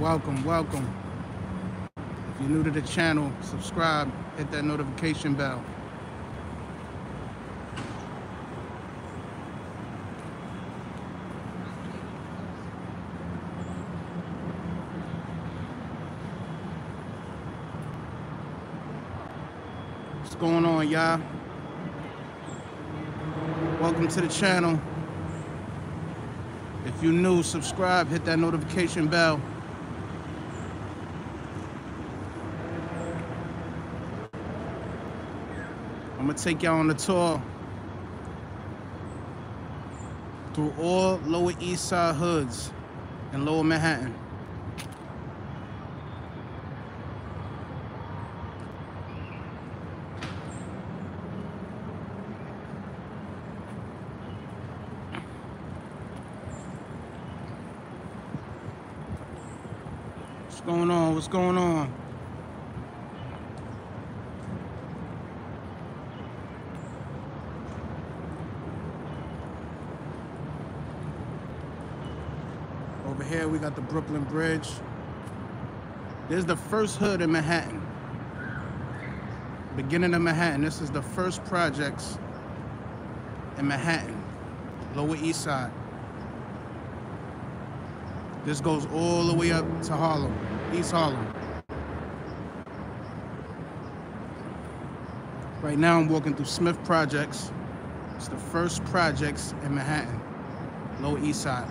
Welcome. If you're new to the channel, subscribe, hit that notification bell. What's going on, y'all? Welcome to the channel. If you're new, subscribe, hit that notification bell. I'm gonna take y'all on a tour through all Lower East Side hoods in Lower Manhattan. What's going on? What's going on? Here we got the Brooklyn Bridge. This is the first hood in Manhattan. Beginning of Manhattan. This is the first projects in Manhattan, Lower East Side. This goes all the way up to Harlem, East Harlem. Right now I'm walking through Smith Projects. It's the first projects in Manhattan, Lower East Side.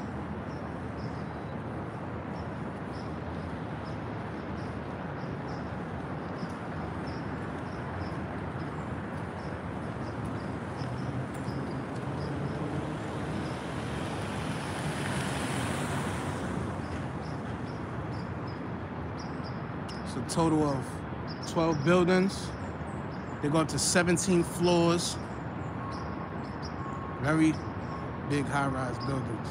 Total of 12 buildings. They go up to 17 floors. Very big high-rise buildings.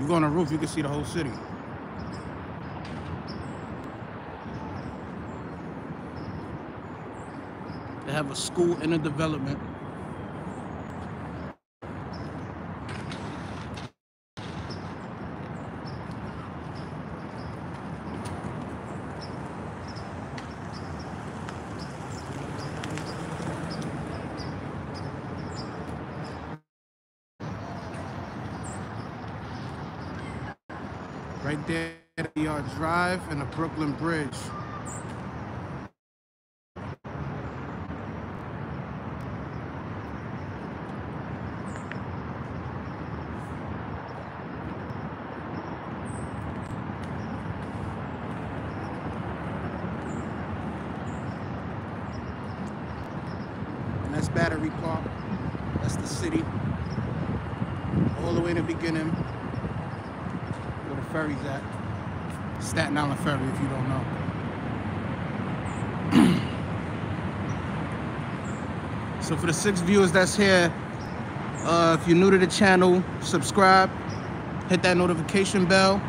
You go on the roof, you can see the whole city. They have a school and a development. FDR Drive and the Brooklyn Bridge. And that's Battery Park. That's the city. All the way in the beginning where the ferry's at. Staten Island Ferry, if you don't know. So for the 6 viewers that's here, if you're new to the channel, subscribe, hit that notification bell.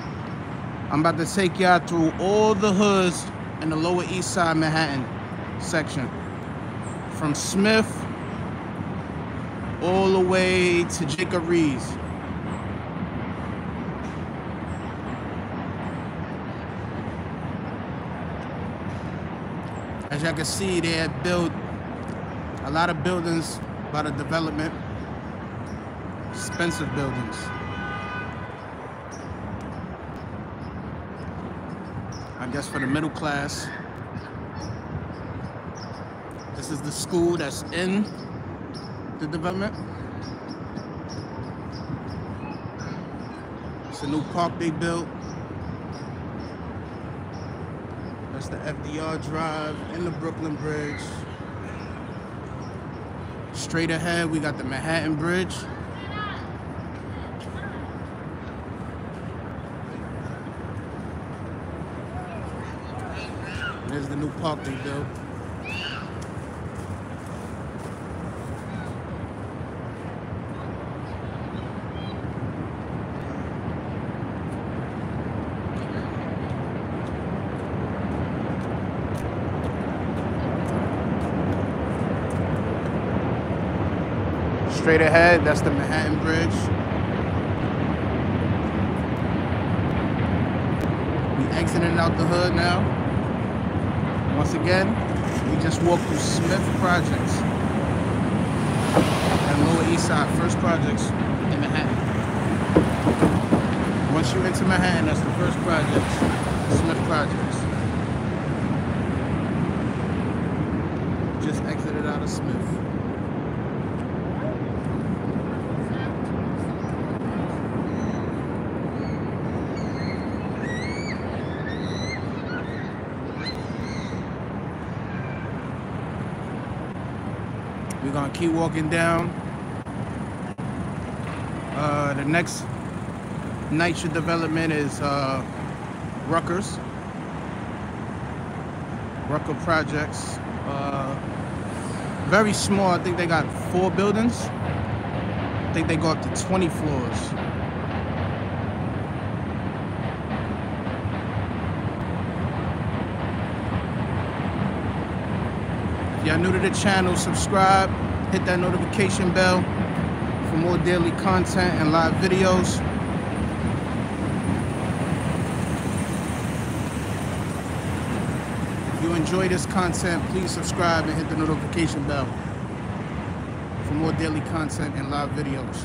I'm about to take y'all through all the hoods in the Lower East Side Manhattan section. From Smith all the way to Jacob Riis. As y'all can see, they had built a lot of buildings by the development. Expensive buildings. I guess for the middle class. This is the school that's in the development. It's a new park they built. That's the FDR Drive and the Brooklyn Bridge. Straight ahead, we got the Manhattan Bridge. There's the new park they built. Straight ahead, that's the Manhattan Bridge. exiting out the hood now. Once again, we just walked through Smith Projects and Lower East Side, first projects in Manhattan. Once you enter Manhattan, that's the first projects, Smith Projects. Just exited out of Smith. We're gonna keep walking down. The next NYCHA development is Rutgers Projects. Very small. I think they got 4 buildings. I think they go up to 20 floors. Y'all new to the channel, subscribe, hit that notification bell for more daily content and live videos. If you enjoy this content, please subscribe and hit the notification bell for more daily content and live videos.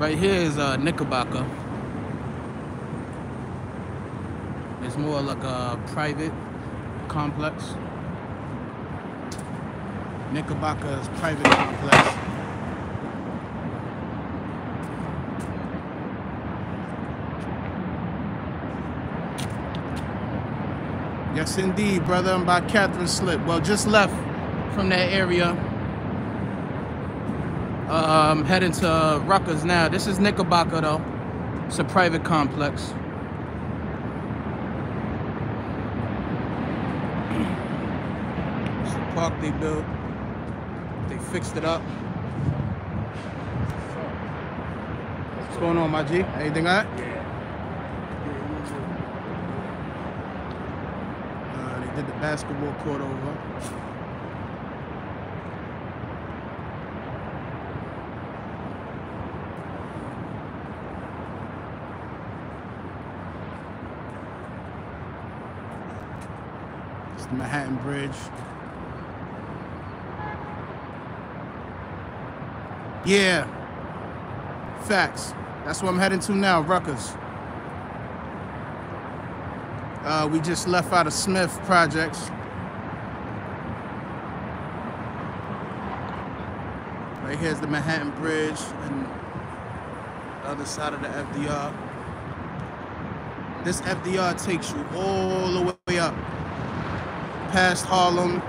Right here is Knickerbocker. It's more like a private complex. Knickerbocker's private complex. Yes indeed, brother. I'm by Catherine Slip. Well, just left from that area. I'm heading to Rutgers now. This is Knickerbocker though. It's a private complex. Park they built, they fixed it up. What's going on, my G? Anything all right? Yeah. They did the basketball court over. It's the Manhattan Bridge. Yeah, facts. That's where I'm heading to now, Rutgers. We just left out of Smith Projects. Right here's the Manhattan Bridge and the other side of the FDR. This FDR takes you all the way up past Harlem.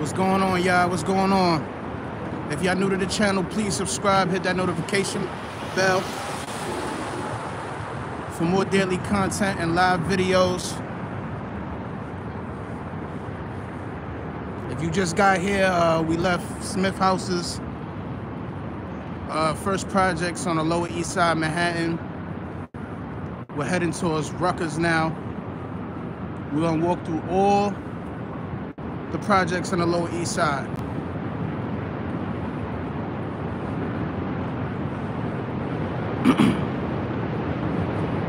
What's going on, y'all? What's going on? If y'all new to the channel, please subscribe, hit that notification bell for more daily content and live videos. If you just got here, we left Smith House's first projects on the Lower East Side, Manhattan. We're heading towards Rutgers now. We're gonna walk through all the projects on the Lower East Side.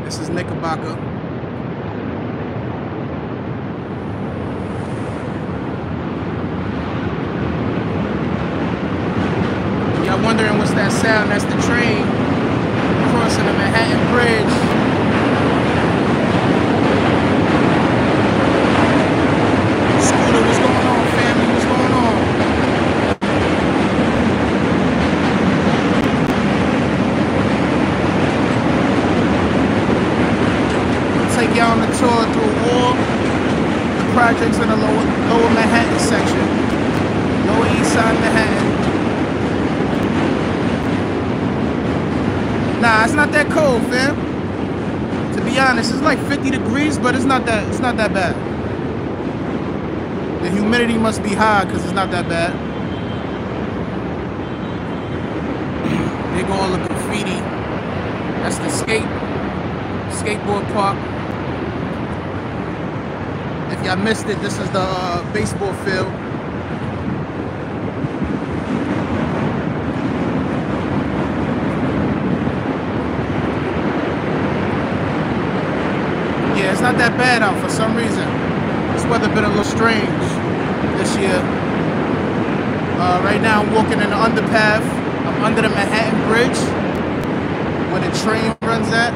This is Knickerbocker. Y'all wondering what's that sound? That's the train crossing the Manhattan Bridge. Projects in the lower Manhattan section, Lower East Side Manhattan. Nah, it's not that cold, fam. To be honest, it's like 50 degrees, but it's not that bad. The humidity must be high because it's not that bad. They go all the graffiti. That's the skateboard park. If y'all missed it, this is the baseball field. it's not that bad out for some reason. This weather been a little strange this year. Right now I'm walking in the underpath. I'm under the Manhattan Bridge where the train runs at.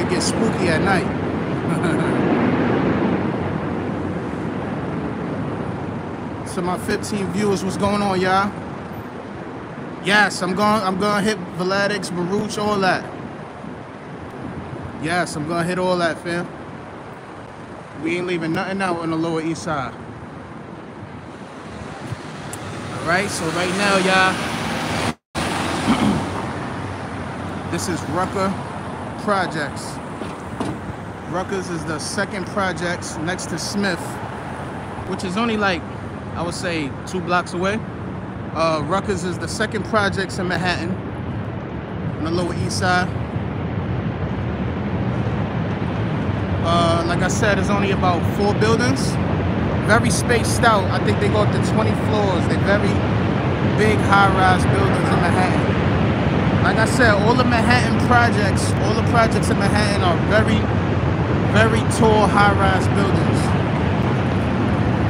It gets spooky at night. So my 15 viewers, what's going on, y'all? Yes, I'm gonna hit Vladeck's, Baruch, all that. Yes, I'm gonna hit all that, fam. We ain't leaving nothing out on the Lower East Side. All right, so right now, y'all, this is Rutgers Projects. Rutgers is the second projects next to Smith, which is only like, I would say, 2 blocks away. Rutgers is the second projects in Manhattan, on the Lower East Side. Like I said, it's only about 4 buildings. Very spaced out. I think they go up to 20 floors. They're very big high-rise buildings in Manhattan. Like I said, all the Manhattan projects, all the projects in Manhattan are very, very tall high-rise buildings.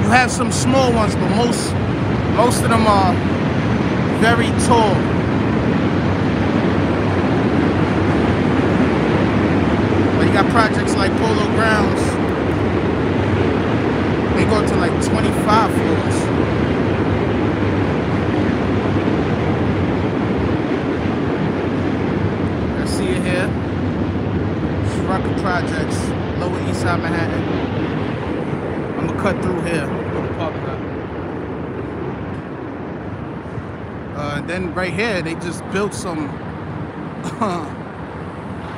You have some small ones, but most of them are very tall. But you got projects like Polo Grounds. They go to like 25 floors. I see it here. Baruch Projects, Lower East Side Manhattan. I'm gonna cut through here. Then right here, they just built some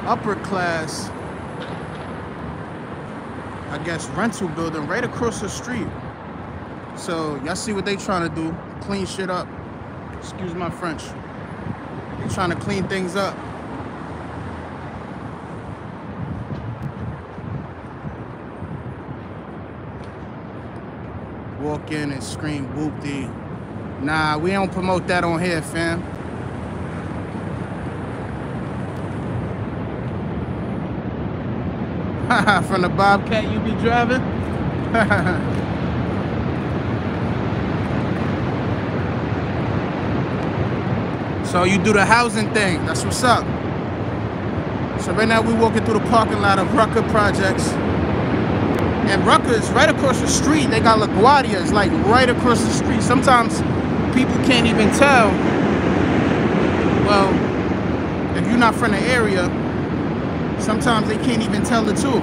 upper class, I guess, rental building right across the street. So y'all see what they trying to do, clean shit up. Excuse my French. They trying to clean things up. Walk in and scream whoop-dee. Nah, we don't promote that on here, fam. Haha, from the Bobcat you be driving? So you do the housing thing, that's what's up. So right now we're walking through the parking lot of Rutgers Projects. And Rutgers, right across the street, they got LaGuardia. It's like right across the street. Sometimes people can't even tell. Well, if you're not from the area, sometimes they can't even tell the two.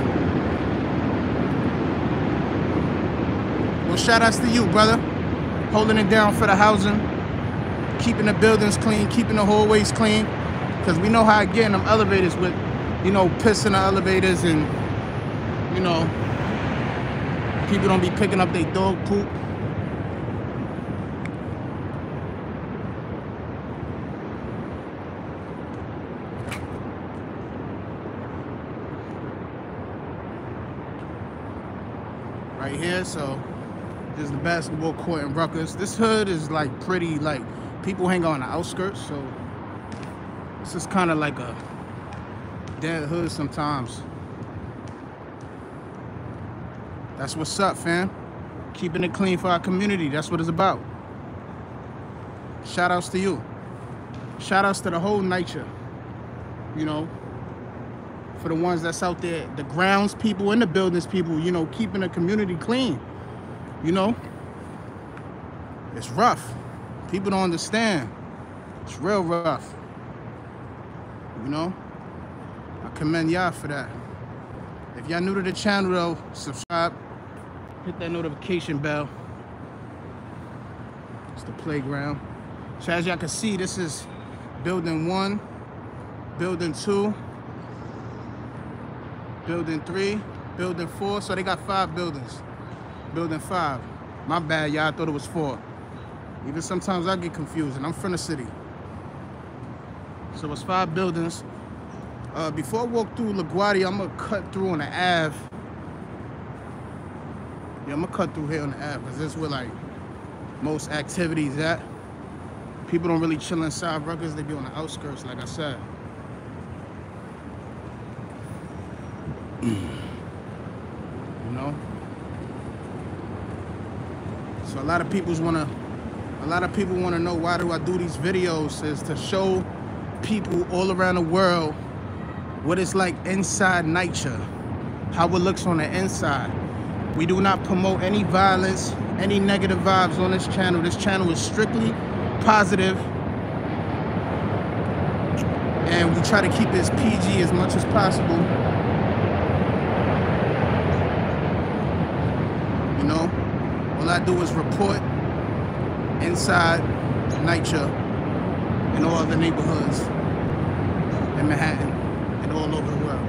Well, shout outs to you, brother. Holding it down for the housing, keeping the buildings clean, keeping the hallways clean. Because we know how I get in them elevators with, you know, piss in the elevators and, you know, people don't be picking up their dog poop. Right here, so there's the basketball court in Rutgers. This hood is like pretty, like people hang on the outskirts, so this is kind of like a dead hood sometimes. That's what's up, fam. Keeping it clean for our community. That's what it's about. Shout outs to you. Shout outs to the whole NYCHA, you know, for the ones that's out there, the grounds people and the buildings people, you know, keeping the community clean. You know, it's rough. People don't understand. It's real rough. You know, I commend y'all for that. If y'all new to the channel though, subscribe, hit that notification bell. It's the playground. So as y'all can see, this is building 1, building 2, building 3, building 4. So they got 5 buildings. Building 5. My bad, y'all. I thought it was 4. Even sometimes I get confused, and I'm from the city. So it's 5 buildings. Before I walk through LaGuardia, I'm gonna cut through on the Ave. Yeah, I'm gonna cut through here on the Ave because this is where like most activities at. People don't really chill inside Rutgers; they be on the outskirts, like I said. You know? So a lot of people wanna know why do I do these videos, is to show people all around the world what it's like inside NYCHA, how it looks on the inside. We do not promote any violence, any negative vibes on this channel. This channel is strictly positive, and we try to keep it as PG as much as possible. You know, all I do is report inside NYCHA in all other neighborhoods in Manhattan and all over the world.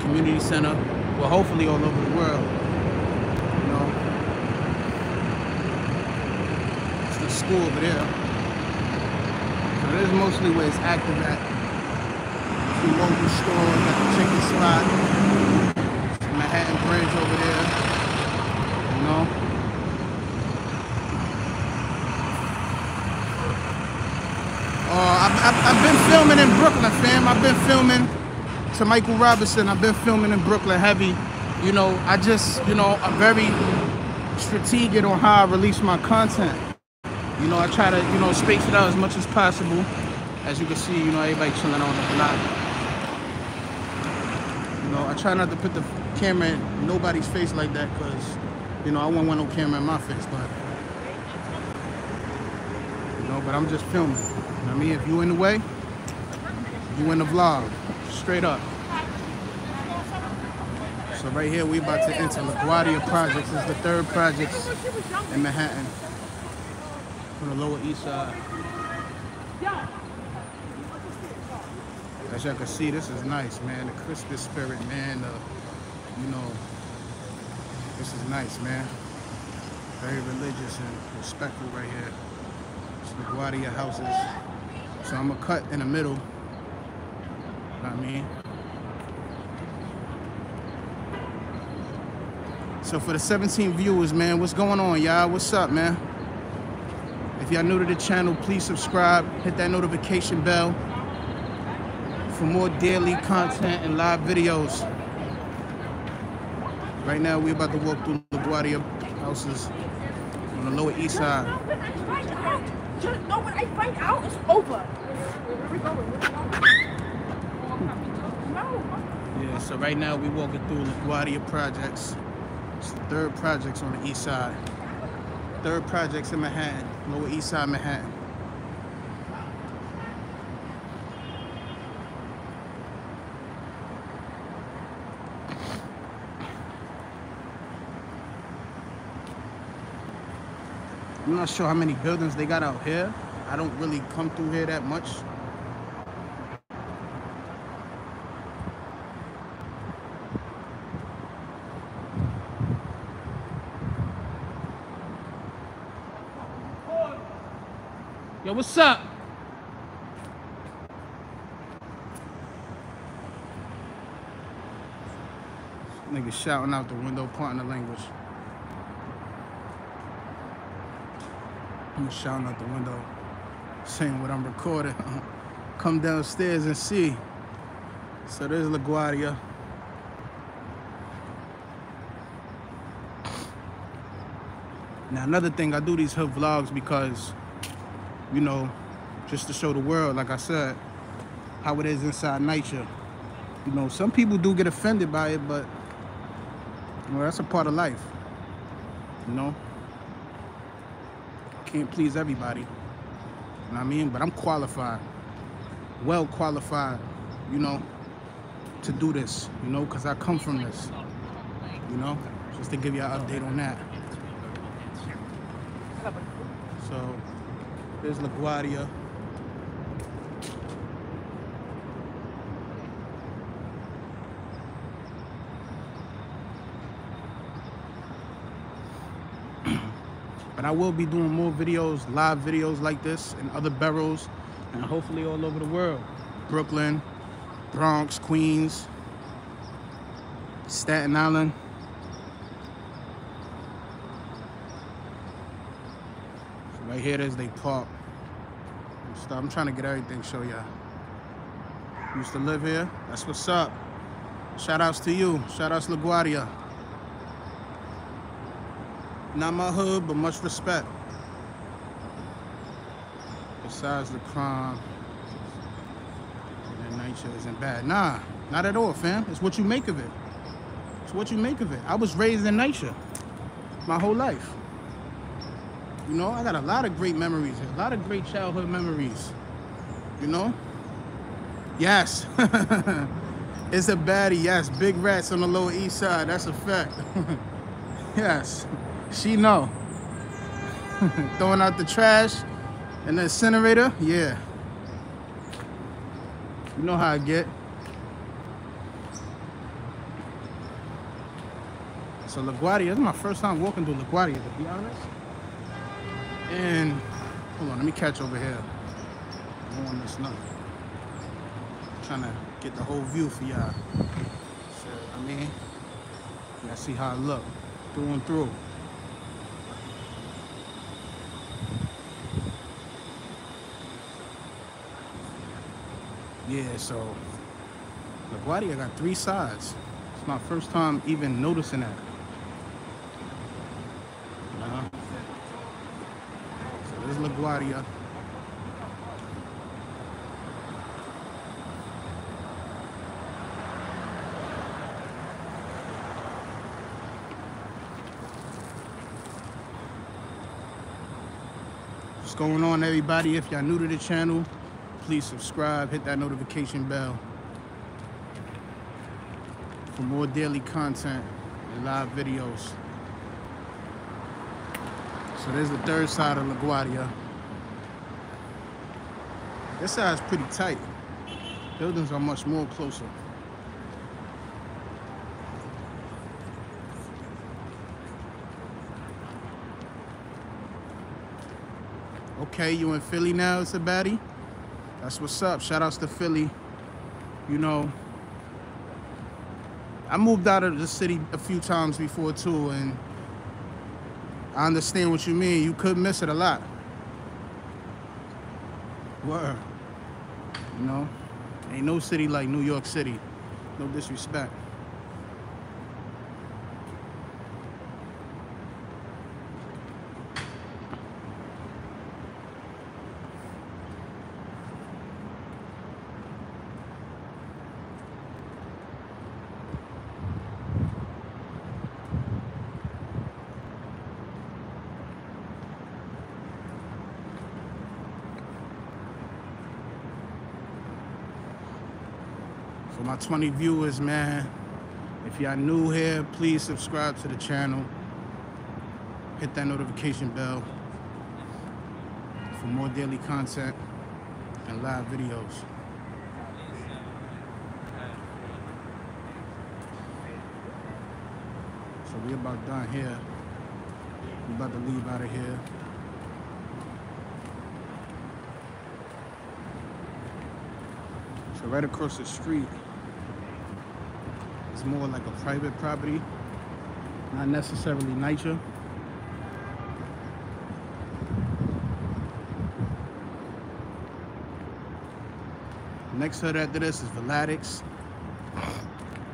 Community center, well, hopefully all over the world, you know. It's the school over there. So this is mostly where it's active at. The local store, got the chicken spot, Manhattan Bridge over there, you know. I've been filming in Brooklyn, fam. I've been filming to Michael Robinson. I've been filming in Brooklyn heavy. You know, I just, you know, I'm very strategic on how I release my content. You know, I try to, you know, space it out as much as possible. As you can see, you know, everybody chilling on the block. You know, I try not to put the camera in nobody's face like that, because, you know, I wouldn't want no camera in my face, but, you know, but I'm just filming. You know what I mean? If you in the way, you in the vlog. Straight up. So right here we about to enter LaGuardia Projects. It's the third project in Manhattan on the Lower East Side. As y'all can see, this is nice, man. The Christmas spirit, man. You know, this is nice, man. Very religious and respectful right here. It's LaGuardia houses. So I'm gonna cut in the middle. I mean, so for the 17 viewers, man, what's going on, y'all? What's up, man? If y'all new to the channel, please subscribe, hit that notification bell for more daily content and live videos. Right now we're about to walk through LaGuardia houses on the Lower East Side. No, when I find out, it's over. Where we going? Yeah, so right now we're walking through LaGuardia Projects. It's the third projects on the east side. Third projects in Manhattan, Lower East Side Manhattan. I'm not sure how many buildings they got out here. I don't really come through here that much. Yo, what's up? Nigga shouting out the window, partner language. I'm shouting out the window, saying what I'm recording. Come downstairs and see. So there's LaGuardia. Now another thing, I do these hood vlogs because, you know, just to show the world, like I said, how it is inside NYCHA. You know, some people do get offended by it, but, well, that's a part of life, you know? Can't please everybody, you know what I mean? But I'm qualified, well qualified, you know, to do this, you know, because I come from this, you know? Just to give you an update on that. So there's LaGuardia. But I will be doing more videos, live videos like this in other boroughs, and hopefully all over the world. Brooklyn, Bronx, Queens, Staten Island. Right here, there's they park. I'm trying to get everything, show y'all. used to live here. That's what's up. Shout outs to you. Shout outs LaGuardia. Not my hood, but much respect. Besides the crime, that NYCHA isn't bad. Nah, not at all, fam. It's what you make of it. It's what you make of it. I was raised in NYCHA my whole life. You know, I got a lot of great memories, a lot of great childhood memories. You know? Yes. It's a baddie, yes. Big rats on the Lower East Side. That's a fact. Yes. She know. Throwing out the trash and the incinerator. Yeah. You know how I get. So LaGuardia, this is my first time walking through LaGuardia, to be honest. And hold on, let me catch over here. I don't want this nothing. I'm trying to get the whole view for y'all. So, I mean, y'all see how I look through and through. Yeah, so LaGuardia got three sides. It's my first time even noticing that. So there's LaGuardia. What's going on, everybody? If y'all new to the channel, please subscribe, hit that notification bell for more daily content and live videos. So there's the third side of LaGuardia. This side's pretty tight. Buildings are much more closer. Okay, you in Philly now, it's a baddie? That's what's up. Shout outs to Philly. You know, I moved out of the city a few times before too, and I understand what you mean. You could miss it a lot. Word. You know, ain't no city like New York City. No disrespect. My 20 viewers, man, if y'all new here, please subscribe to the channel, hit that notification bell for more daily content and live videos. So we're about done here. We're about to leave out of here. So right across the street, it's more like a private property, not necessarily NYCHA. Next hood after this is Vladeck's.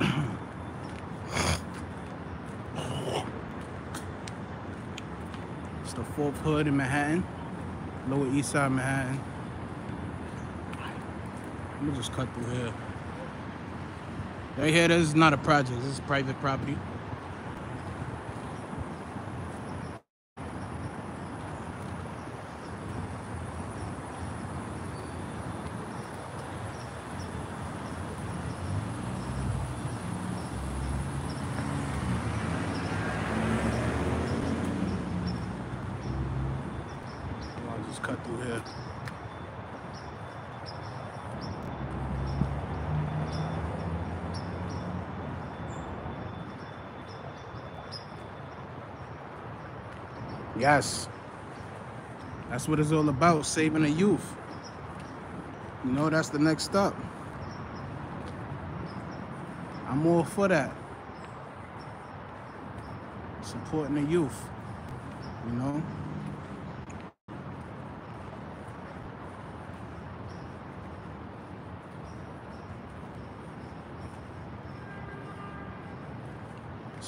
It's the fourth hood in Manhattan, Lower East Side Manhattan. I'm gonna just cut through here. Right here, this is not a project, this is private property. I'll just cut through here. Yes, that's what it's all about, saving the youth. You know, that's the next step. I'm all for that. Supporting the youth, you know?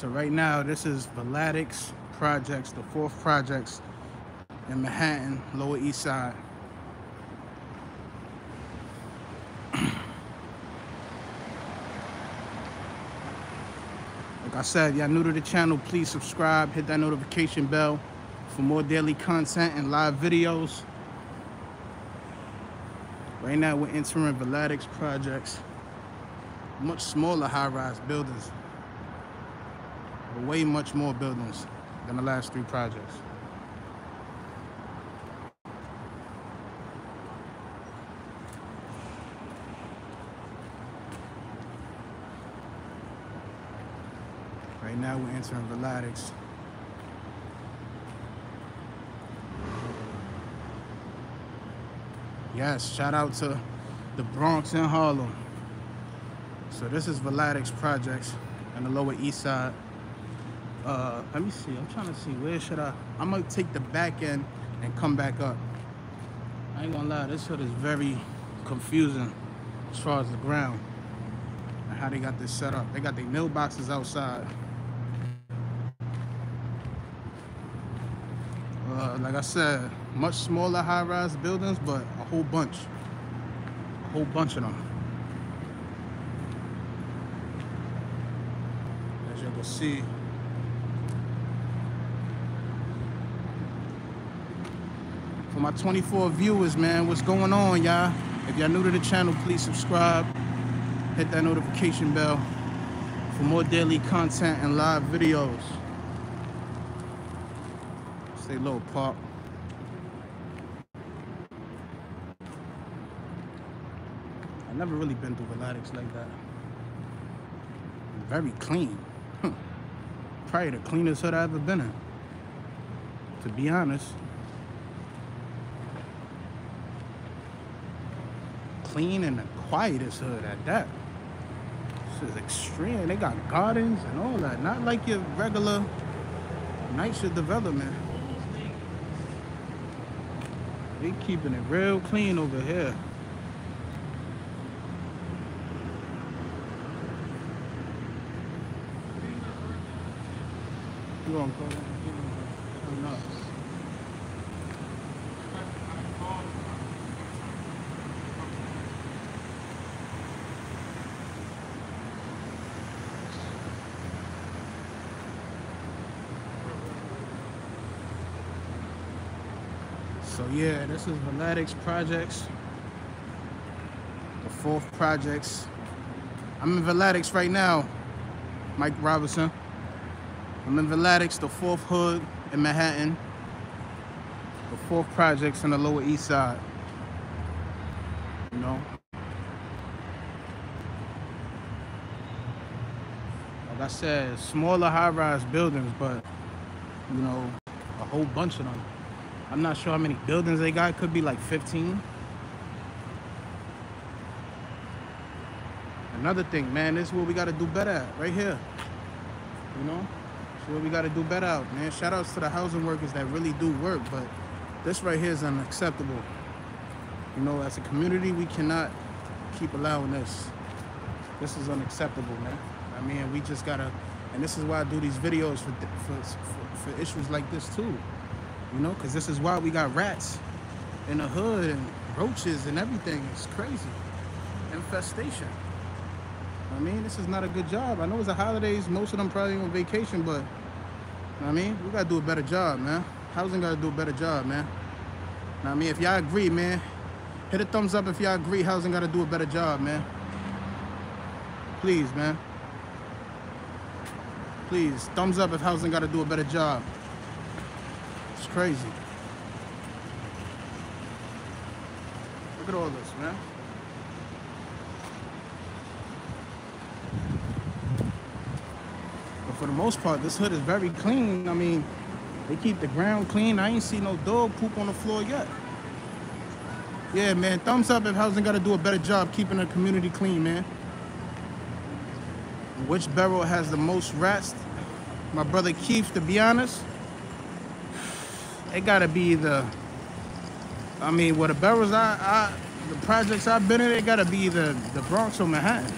So right now, this is Vladeck Projects, the fourth projects in Manhattan, Lower East Side. Like I said, y'all new to the channel, please subscribe, hit that notification bell for more daily content and live videos. Right now, we're entering Vladeck Projects, much smaller high-rise buildings, but way much more buildings than the last three projects. Right now, we're entering Vladeck. Yes, shout out to the Bronx and Harlem. So this is Vladeck Projects in the Lower East Side. Let me see, I'm trying to see, where should I might take the back end and come back up. I ain't gonna lie, this hood is very confusing as far as the ground and how they got this set up. They got their mailboxes outside. Like I said, much smaller high-rise buildings, but a whole bunch of them. As you can see, for my 24 viewers, man, what's going on, y'all? If y'all new to the channel, please subscribe, hit that notification bell for more daily content and live videos. Stay low, Pop. I've never really been through Vladeck like that. Very clean. Probably the cleanest hood I've ever been in, to be honest. Clean and the quietest hood at that. This is extreme. They got gardens and all that. Not like your regular NYCHA development. They keeping it real clean over here. Go on, So yeah, this is Vladeck Projects, the fourth projects. I'm in Vladeck right now, Mike Robinson. I'm in Vladeck, the fourth hood in Manhattan, the fourth projects in the Lower East Side. You know, like I said, smaller high-rise buildings, but you know, a whole bunch of them. I'm not sure how many buildings they got. It could be like 15. Another thing, man, this is what we gotta do better at, right here. You know? What we got to do better out, man. Shout outs to the housing workers that really do work, but this right here is unacceptable. You know, as a community, we cannot keep allowing this. This is unacceptable, man. I mean, we just gotta, and this is why I do these videos for issues like this too, you know, because this is why we got rats in the hood and roaches and everything. It's crazy infestation. I mean, this is not a good job. I know it's the holidays, most of them probably on vacation, but I mean, we gotta do a better job, man. Housing gotta do a better job, man. I mean, if y'all agree, man, hit a thumbs up if y'all agree housing gotta do a better job, man. Please, man. Please, thumbs up if housing gotta do a better job. It's crazy. Look at all this, man. For the most part, this hood is very clean. I mean, they keep the ground clean. I ain't see no dog poop on the floor yet. Yeah, man, thumbs up if housing got to do a better job keeping the community clean, man. Which borough has the most rats? My brother Keith, to be honest, it got to be the, I mean, well, the boroughs, the projects I've been in, it got to be the Bronx or Manhattan.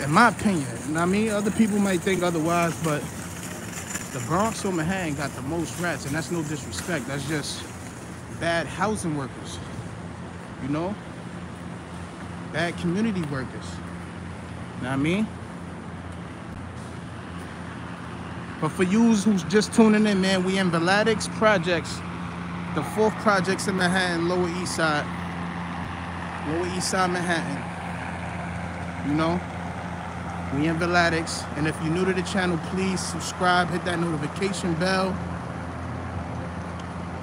in my opinion. And I mean, other people might think otherwise, but the Bronx or Manhattan got the most rats, and that's no disrespect. That's just bad housing workers, you know? Bad community workers, know what I mean? But for yous who's just tuning in, man, we in Vladeck Projects, the 4th projects in Manhattan, Lower East Side Manhattan, you know? We in Vladeck, and if you're new to the channel, please subscribe, hit that notification bell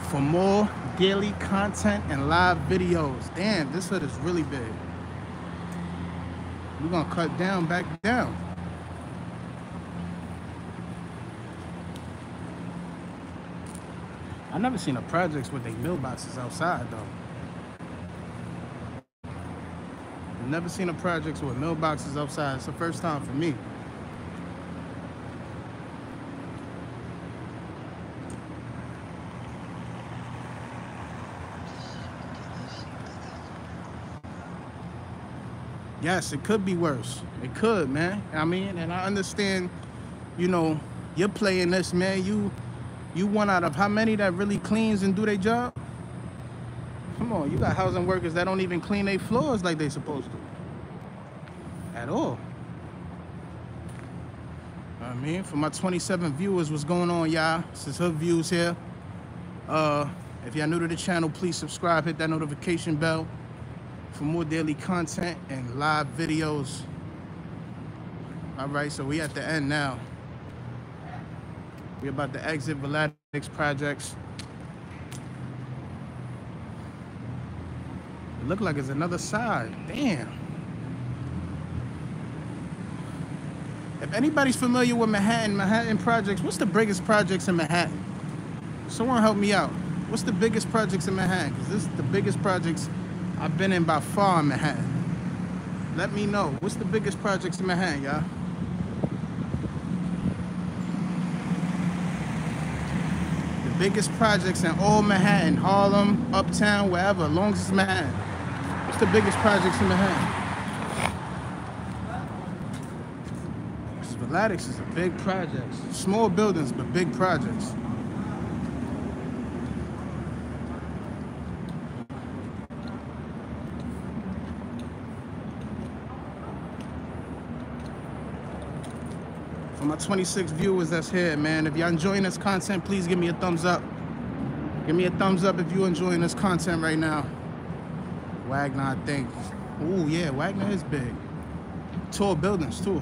for more daily content and live videos. Damn, this hood is really big. We're gonna cut down, back down. I've never seen a projects with their mailboxes outside though. Never seen a projects with mailboxes outside. It's the first time for me. Yes, it could be worse. It could, man. I mean, and I understand, you know, you're playing this, man. You one out of how many that really cleans and do their job? Come on, you got housing workers that don't even clean their floors like they supposed to. At all. I mean, for my 27 viewers, what's going on, y'all? This is Hood Views here. If y'all new to the channel, please subscribe, hit that notification bell for more daily content and live videos. All right, so we at the end now. We're about to exit Vladeck Projects. It look like it's another side. Damn. If anybody's familiar with Manhattan Projects, what's the biggest projects in Manhattan? Someone help me out. What's the biggest projects in Manhattan? Because this is the biggest projects I've been in by far in Manhattan. Let me know. What's the biggest projects in Manhattan, y'all? The biggest projects in all Manhattan, Harlem, Uptown, wherever, as long as it's Manhattan. What's the biggest projects in Manhattan? Because Vladeck is a big project. Small buildings, but big projects. My 26 viewers that's here, man, if y'all enjoying this content, please give me a thumbs up. Give me a thumbs up if you're enjoying this content right now. Wagner, I think. Oh yeah, Wagner is big. Tall buildings too.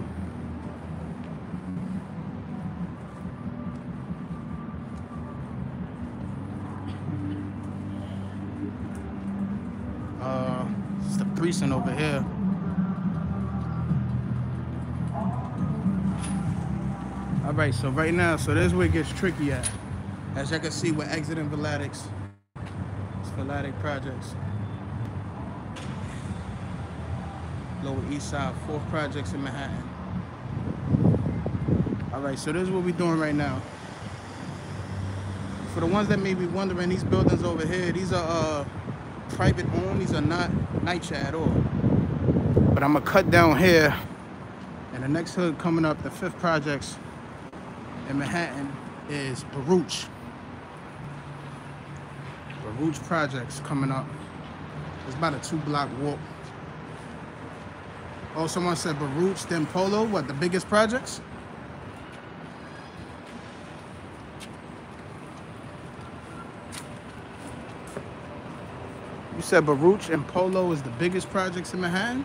It's the precinct over here. Right, so right now, so this is where it gets tricky at. As y'all can see, we're exiting Vladeck. It's Vladeck Projects. Lower East Side, 4th projects in Manhattan. All right, so this is what we're doing right now. For the ones that may be wondering, these buildings over here, these are private owned. These are not NYCHA at all. But I'm gonna cut down here, and the next hood coming up, the 5th projects in Manhattan, is Baruch Projects coming up. It's about a 2-block walk. Oh, someone said Baruch, then Polo. What, the biggest projects? You said Baruch and Polo is the biggest projects in Manhattan?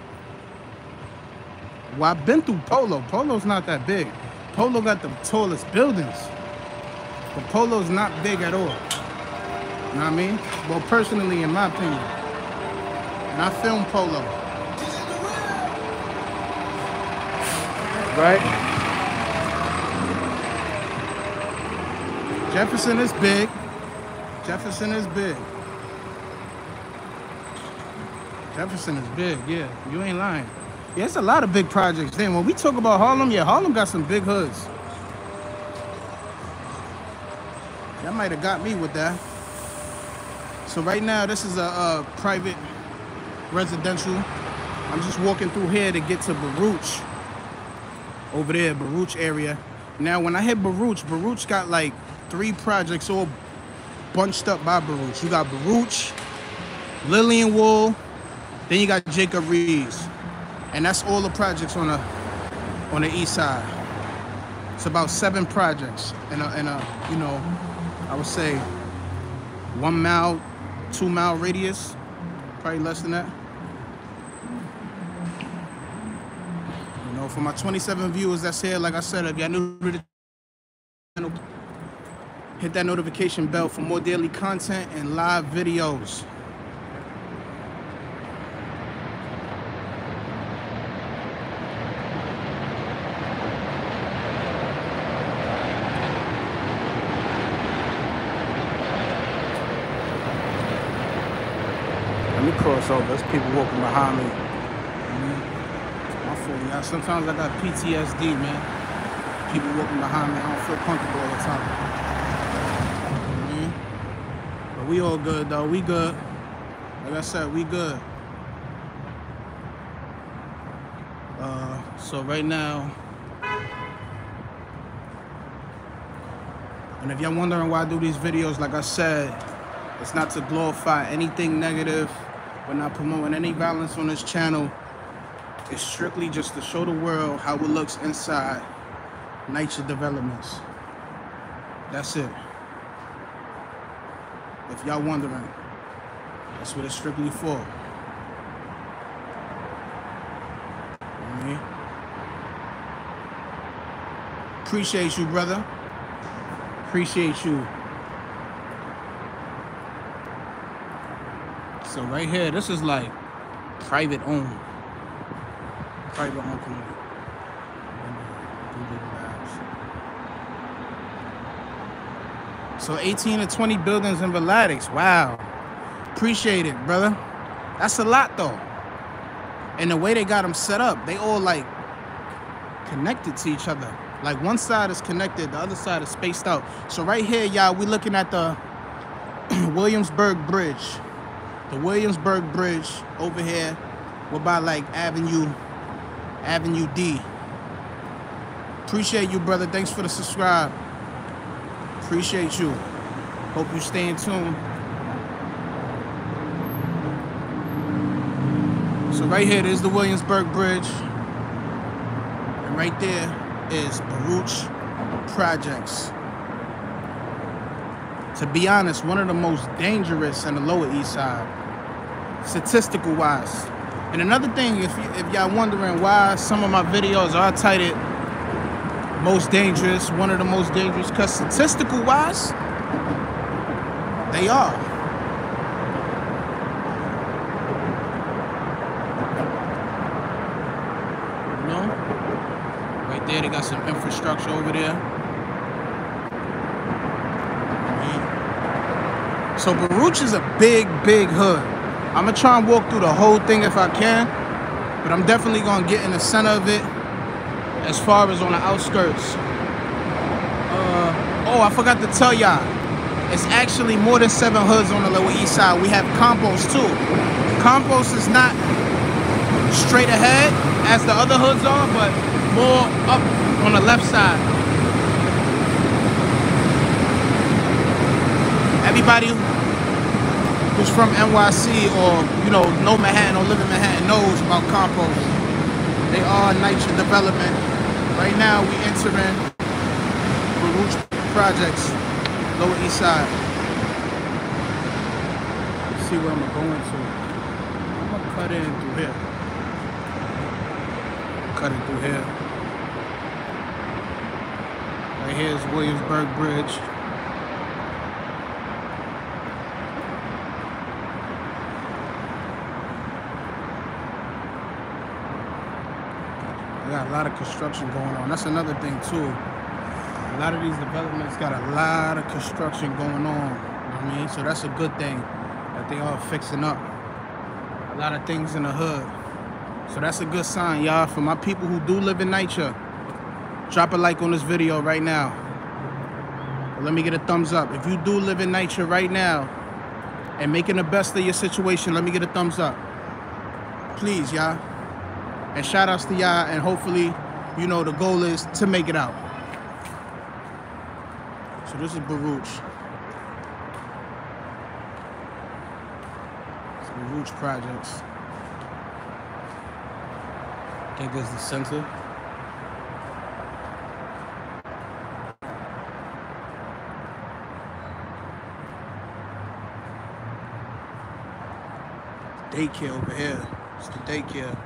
Well, I've been through Polo. Polo's not that big. Polo got the tallest buildings, but Polo's not big at all. You know what I mean? Well, personally, in my opinion, and I filmed Polo. Right? Jefferson is big. Jefferson is big. Jefferson is big, yeah. You ain't lying. Yeah, it's a lot of big projects. Then when we talk about Harlem, yeah, Harlem got some big hoods. That might have got me with that. So right now, this is a private residential. I'm just walking through here to get to Baruch. over there, Baruch area. Now, when I hit Baruch, Baruch got like 3 projects all bunched up by Baruch. You got Baruch, Lillian Wald, then you got Jacob Riis. And that's all the projects on the east side. It's about 7 projects in a you know, I would say 1 mile, 2 mile radius, probably less than that. You know, for my 27 viewers that's here, like I said, if y'all new to the channel, hit that notification bell for more daily content and live videos. Crossover. There's people walking behind me. Mm-hmm. My fault, y'all. Sometimes I got PTSD, man. People walking behind me. I don't feel comfortable all the time. Mm-hmm. But we all good, though. We good. Like I said, we good. So right now, and if y'all wondering why I do these videos, like I said, it's not to glorify anything negative. We're not promoting any violence on this channel. It's strictly just to show the world how it looks inside NYCHA developments. That's it. If y'all wondering, that's what it's strictly for. You know what I mean? Appreciate you, brother. Appreciate you. So right here, this is like private owned community. So 18 to 20 buildings in Vladeck. Wow, appreciate it, brother. That's a lot though. And the way they got them set up, they all like connected to each other. Like one side is connected, the other side is spaced out. So right here, y'all, we looking at the Williamsburg Bridge. The Williamsburg Bridge over here, we're by like Avenue D. Appreciate you, brother. Thanks for the subscribe. Appreciate you. Hope you stay in tune. So right here, there's the Williamsburg Bridge. And right there is Baruch Projects. To be honest, one of the most dangerous in the Lower East Side, statistical wise. And another thing, if y'all wondering why some of my videos are titled most dangerous, one of the most dangerous, because statistical wise, they are. You know, right there, they got some infrastructure over there. So Baruch is a big, big hood. I'm gonna try and walk through the whole thing if I can, but I'm definitely gonna get in the center of it as far as on the outskirts. Oh, I forgot to tell y'all, it's actually more than 7 hoods on the Lower East Side. We have Compost too. Compost is not straight ahead as the other hoods are, but more up on the left side. Everybody who's from NYC or, you know Manhattan or live in Manhattan knows about Compost. They are NYCHA development. Right now, we entering Baruch Projects, Lower East Side. Let's see where I'm going to. I'm gonna cut in through here. Cut it through here. Right here is Williamsburg Bridge. Got a lot of construction going on. That's another thing too. A lot of these developments got a lot of construction going on. I mean, so that's a good thing that they are fixing up a lot of things in the hood. So that's a good sign, y'all. For my people who do live in NYCHA, drop a like on this video right now. But let me get a thumbs up. If you do live in NYCHA right now and making the best of your situation, let me get a thumbs up, please, y'all. And shout outs to y'all, and hopefully you know, the goal is to make it out. So this is Baruch. So Baruch Projects. I think this is the center. Daycare over here. It's the daycare.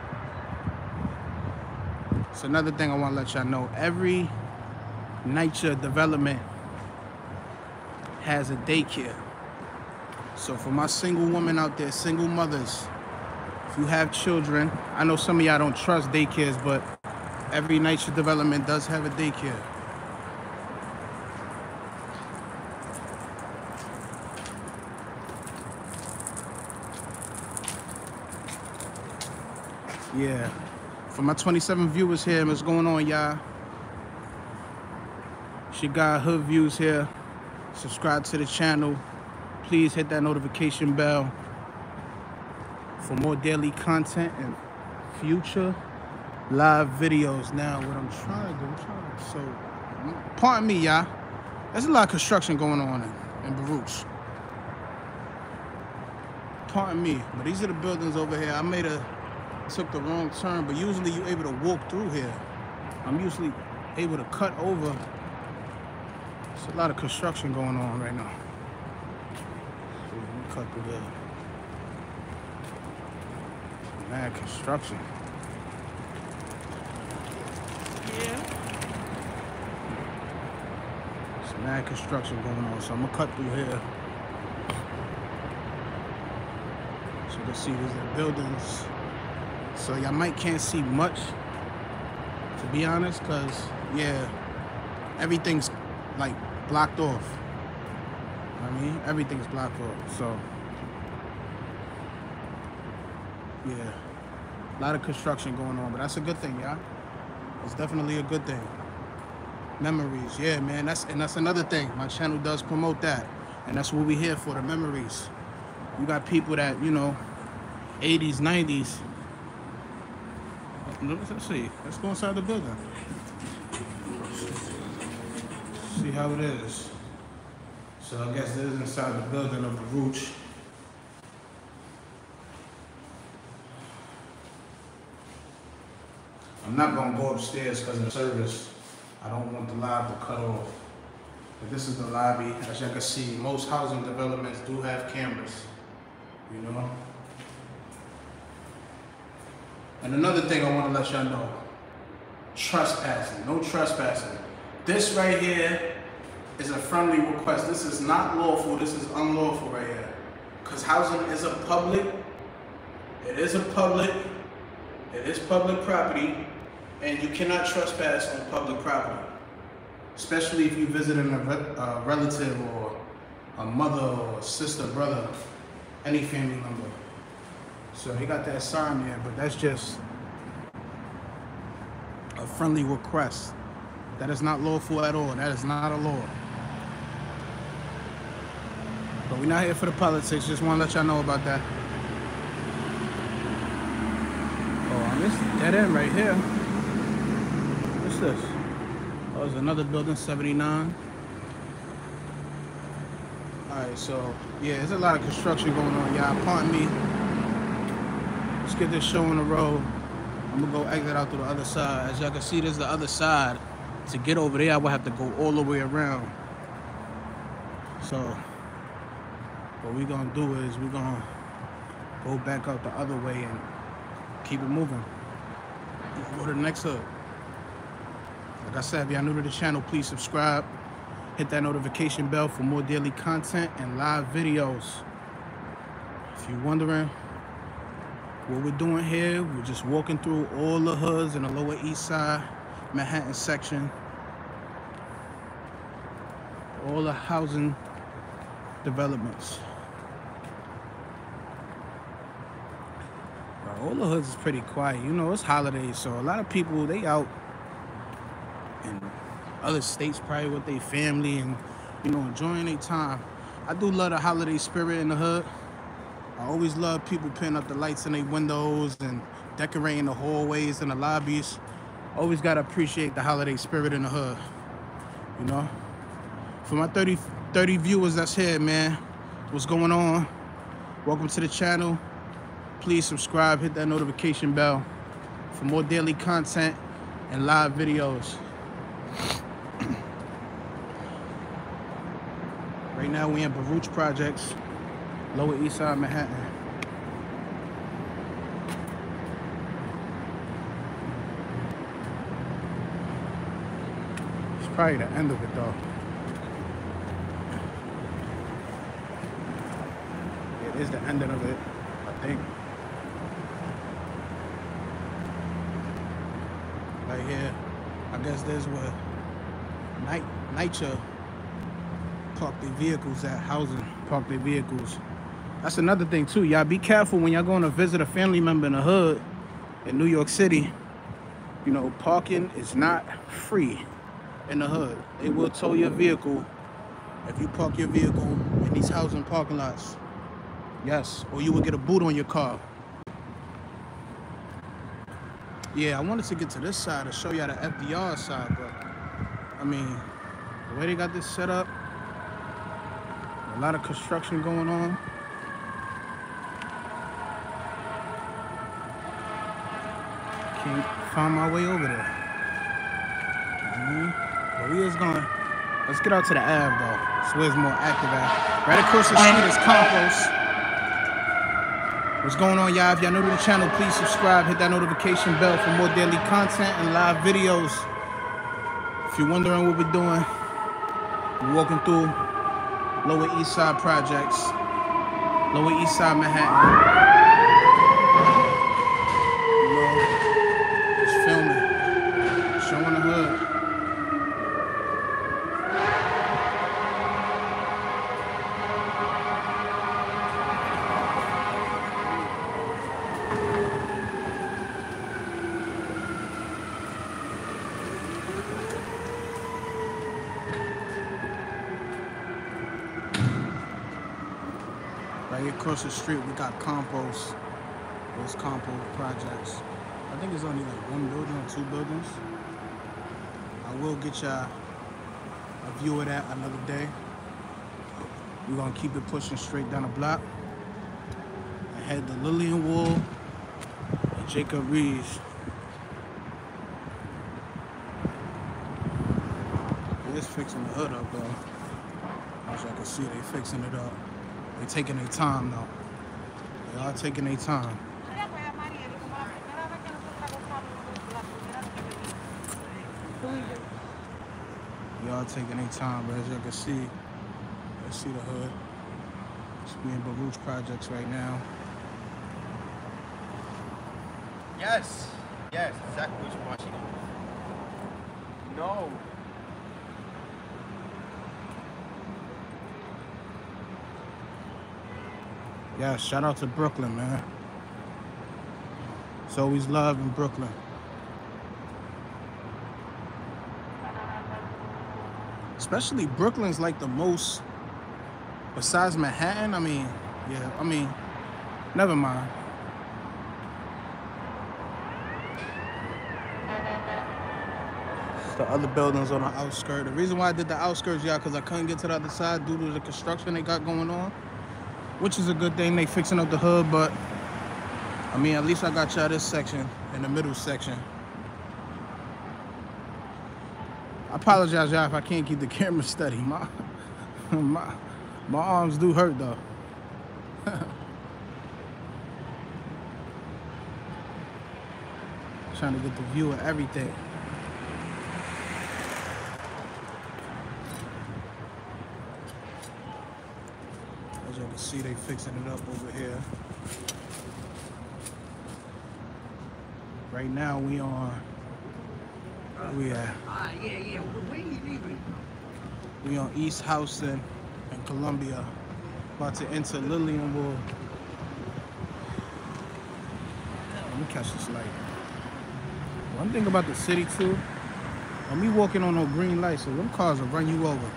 So another thing I want to let y'all know, every NYCHA development has a daycare. So for my single women out there, single mothers, if you have children, I know some of y'all don't trust daycares, but every NYCHA development does have a daycare. Yeah, for my 27 viewers here, what's going on, y'all? She got her views here. Subscribe to the channel. Please hit that notification bell for more daily content and future live videos. Now, what I'm trying to do, so pardon me, y'all. There's a lot of construction going on in Baruch. Pardon me, but these are the buildings over here. I made a took the wrong turn, but usually you're able to walk through here. I'm usually able to cut over. There's a lot of construction going on right now. So let me cut through there. Mad construction. Yeah. There's mad construction going on, so I'm gonna cut through here. So you can see these are buildings. So y'all might can't see much, to be honest, because, yeah, everything's, like, blocked off. I mean, everything's blocked off, so. Yeah, a lot of construction going on, but that's a good thing, y'all. It's definitely a good thing. Memories, yeah, man, that's another thing. My channel does promote that, and that's what we're here for, the memories. You got people that, you know, 80s, 90s, let's see. Let's go inside the building. See how it is. So I guess this is inside the building of Baruch. I'm not gonna go upstairs because of the service. I don't want the live to cut off. But this is the lobby. As you can see, most housing developments do have cameras. You know. And another thing I want to let y'all know, trespassing, no trespassing. This right here is a friendly request. This is not lawful, this is unlawful right here. Because housing is a public, it is public property, and you cannot trespass on public property. Especially if you visiting a relative or a mother or sister, brother, any family member. So he got that sign there, but that's just a friendly request. That is not lawful at all. That is not a law. But we're not here for the politics. Just want to let y'all know about that. Oh, and this dead end right here. What's this? Oh, there's another building, 79. All right, so yeah, there's a lot of construction going on, y'all. Pardon me. Let's get this show on the road. I'm gonna go exit out to the other side. As y'all can see, there's the other side. To get over there, I would have to go all the way around. So, what we're gonna do is we're gonna go back out the other way and keep it moving. Go to the next hub. Like I said, if y'all new to the channel, please subscribe. Hit that notification bell for more daily content and live videos. If you're wondering what we're doing here, we're just walking through all the hoods in the Lower East Side, Manhattan section. All the housing developments. Now, all the hoods is pretty quiet. You know, it's holidays, so a lot of people, they out in other states probably with their family and, you know, enjoying their time. I do love the holiday spirit in the hood. I always love people putting up the lights in their windows and decorating the hallways and the lobbies. always gotta appreciate the holiday spirit in the hood, you know? For my 30 viewers that's here, man, what's going on? Welcome to the channel. Please subscribe, hit that notification bell for more daily content and live videos. Right now we in Baruch Projects, Lower East Side, Manhattan. It's probably the end of it though. It is the ending of it, I think. Right here, I guess there's where NYCHA park their vehicles at, housing, park their vehicles. That's another thing too, y'all be careful when y'all going to visit a family member in the hood in New York City. You know, parking is not free in the hood. They will tow your vehicle if you park your vehicle in these housing parking lots. Yes, or you will get a boot on your car. Yeah, I wanted to get to this side to show y'all the FDR side, but I mean, the way they got this set up, a lot of construction going on. Can't find my way over there. But we is going. Let's get out to the Ave though. So where's more active Ave. Right across the street is compost. What's going on, y'all? If y'all new to the channel, please subscribe, hit that notification bell for more daily content and live videos. If you're wondering what we're doing, we're walking through Lower East Side Projects, Lower East Side, Manhattan. You know, just filming, showing the across the street we got compost. Those compost projects, I think it's only like one building or two buildings. I will get y'all a view of that another day. We're gonna keep it pushing straight down the block. I had the Lillian Wald and Jacob Riis. It's fixing the hood up though. As y'all can see, they fixing it up. They're taking their time though. They are taking their time. They are taking their time, but as you can see, let's see the hood. We in Baruch Projects right now. Yes. Yes, exactly what you're watching. No. Yeah, shout out to Brooklyn, man. It's always love in Brooklyn. Especially Brooklyn's like the most, besides Manhattan, I mean, yeah, I mean, never mind. It's the other buildings on the outskirts. The reason why I did the outskirts, y'all, because I couldn't get to the other side due to the construction they got going on. Which is a good thing, they fixing up the hood, but I mean, at least I got y'all this section and the middle section. I apologize, y'all, if I can't keep the camera steady. My arms do hurt though. Trying to get the view of everything. See, they fixing it up over here. Right now we on. We at. We on East Houston and Columbia. About to enter Lillian Wald. Let me catch this light. One thing about the city too. When we walking on no green light, so them cars will run you over.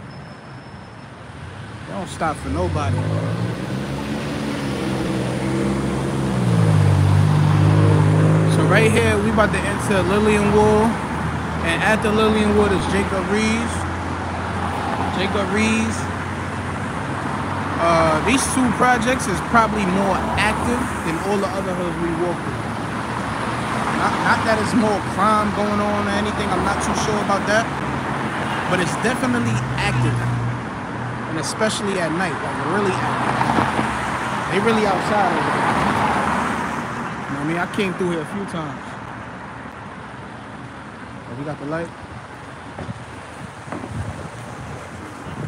They don't stop for nobody. So right here, we about to enter Lillian Wald. And after Lillian Wald is Jacob Riis. These two projects is probably more active than all the other hoods we walk with. Not that it's more crime going on or anything. I'm not too sure about that. But it's definitely active. And especially at night. Like, really active. They really outside over there. You know what I mean? I came through here a few times. Oh, we got the light.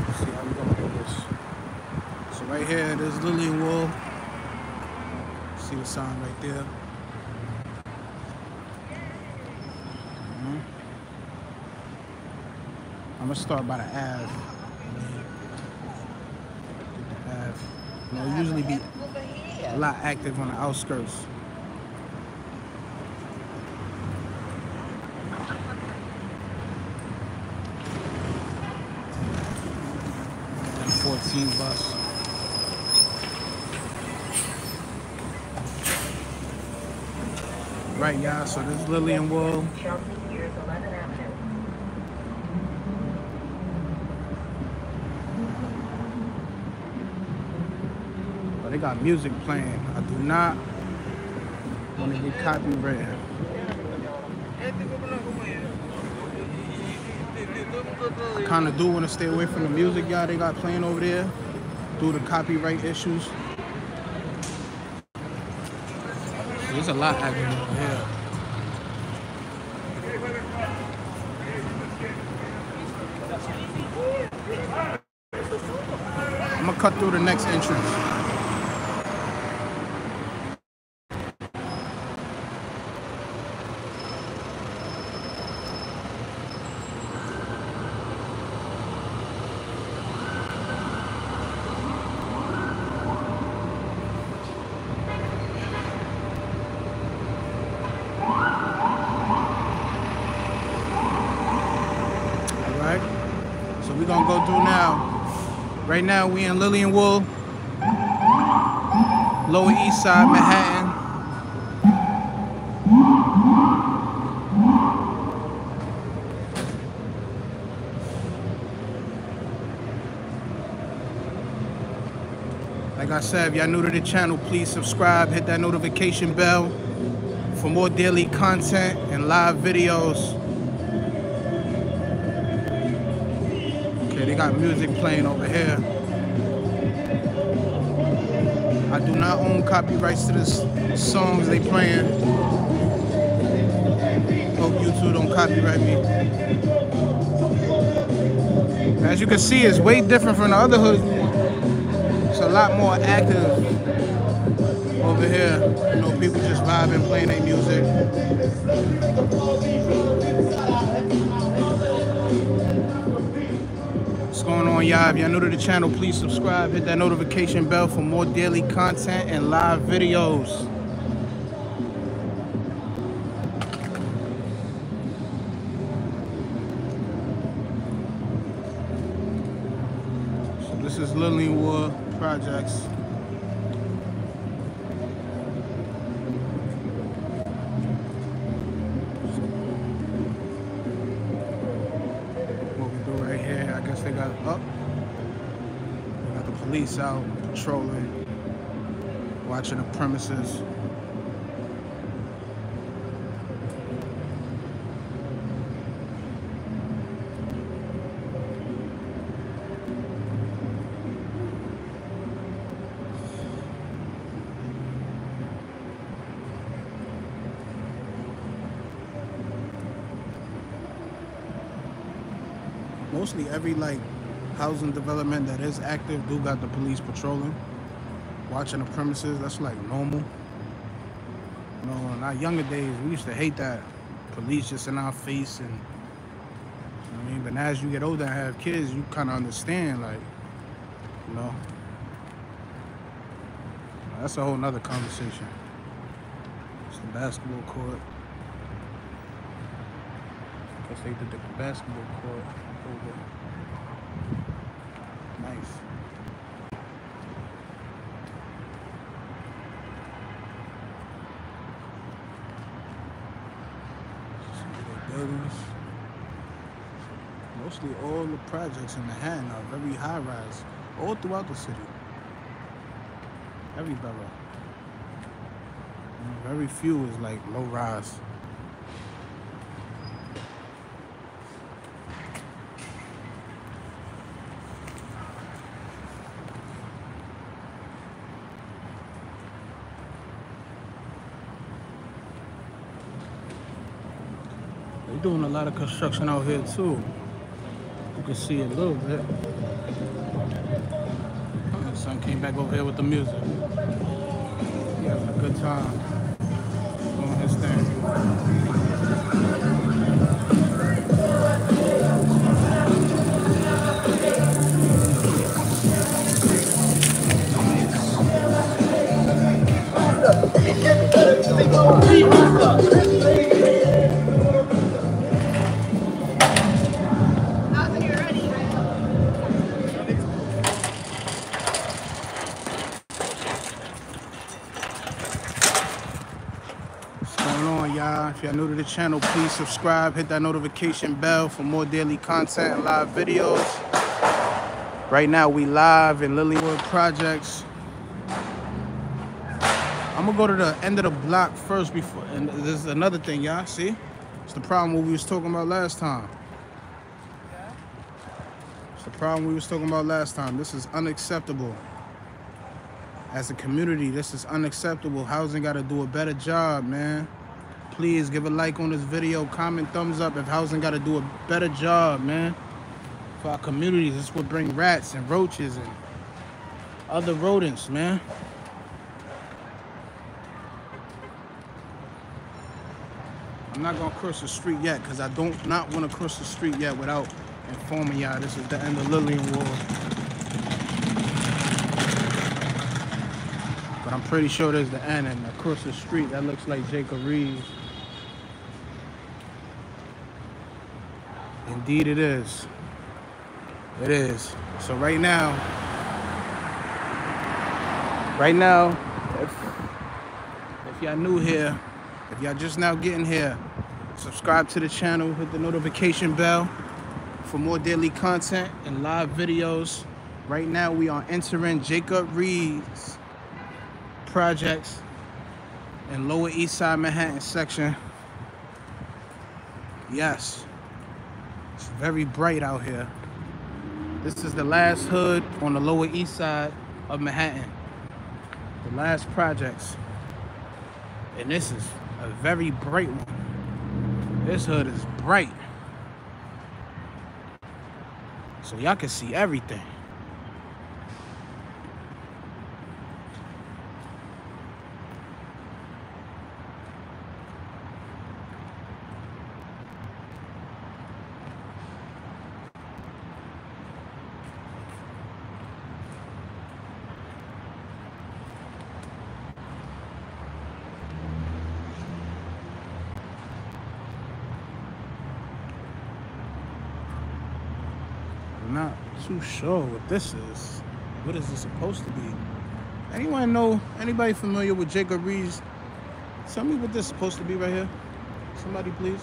Let's see how we gonna do this. So right here, there's Lillian Wald. See the sign right there. I'm gonna start by the Ave. The Ave. You know, it usually be a lot active on the outskirts. And 14 bus. Right, y'all. So this is Lillian Wald. They got music playing. I do not want to get copyrighted. I kind of do want to stay away from the music, y'all, they got playing over there due to copyright issues. There's a lot happening over here. I'm going to cut through the next entrance. Right now we in Lillian Wald, Lower East Side, Manhattan. Like I said, if y'all new to the channel, please subscribe, hit that notification bell for more daily content and live videos. They got music playing over here. I do not own copyrights to the songs they playing. Hope YouTube don't copyright me. As you can see, it's way different from the other hood. It's a lot more active over here. You know, people just vibing, playing their music. What's going on, y'all? If y'all new to the channel, please subscribe, hit that notification bell for more daily content and live videos. So this is Lillian Wald Projects. Police out patrolling, watching the premises. Mostly every like housing development that is active do got the police patrolling, watching the premises. That's like normal. You know, in our younger days, we used to hate that police just in our face, and you know what I mean. But now as you get older and have kids, you kind of understand, like, you know, that's a whole nother conversation. It's the basketball court. I guess they did the basketball court over. Nice. Some of the buildings. mostly all the projects in Manhattan are very high-rise, all throughout the city, every borough. And very few is like low-rise. Doing a lot of construction out here too. You can see a little bit. My son came back over here with the music. He having a good time doing his thing. If you're new to the channel, please subscribe, hit that notification bell for more daily content and live videos. Right now we live in Lillian Wald Projects. I'm gonna go to the end of the block first before, and this is another thing, y'all see? It's the problem what we was talking about last time. It's the problem we was talking about last time. This is unacceptable. As a community, this is unacceptable. Housing gotta do a better job, man. Please give a like on this video, comment, thumbs up if housing got to do a better job, man. For our communities, this would bring rats and roaches and other rodents, man. I'm not going to cross the street yet because I don't not want to cross the street yet without informing y'all. This is the end of Lillian Wald. But I'm pretty sure there's the end, and across the street, that looks like Jacob Riis. Indeed it is. It is. So right now, if y'all new here, if y'all just now getting here, subscribe to the channel, hit the notification bell for more daily content and live videos. Right now we are entering Jacob Riis Projects in Lower East Side Manhattan section. Yes. It's very bright out here. This is the last hood on the Lower East Side of Manhattan. The last projects. And this is a very bright one. This hood is bright. So y'all can see everything. Not too sure what this is. What is this supposed to be? Anyone know? Anybody familiar with Jacob Riis? Tell me what this is supposed to be right here. Somebody, please.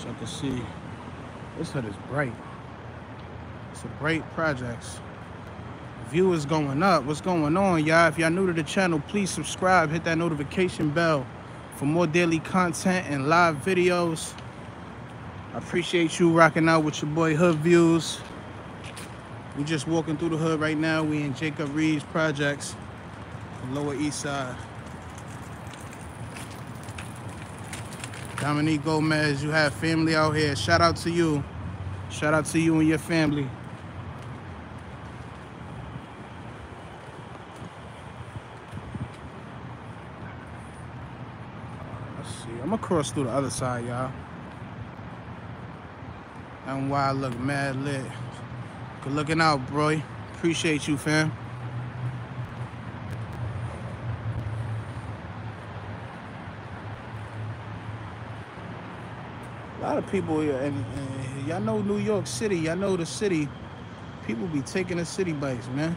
So I can see. This hood is bright. It's a bright projects. View is going up. What's going on, y'all? If y'all new to the channel, please subscribe. Hit that notification bell for more daily content and live videos. I appreciate you rocking out with your boy Hood Views. We just walking through the hood right now. We in Jacob Riis Projects, Lower East Side. Dominique Gomez, you have family out here. Shout out to you. Shout out to you and your family. I'm gonna cross through the other side, y'all. And why I look mad lit. Good looking out, bro. Appreciate you, fam. A lot of people here, and y'all know New York City. Y'all know the city. People be taking the city bikes, man.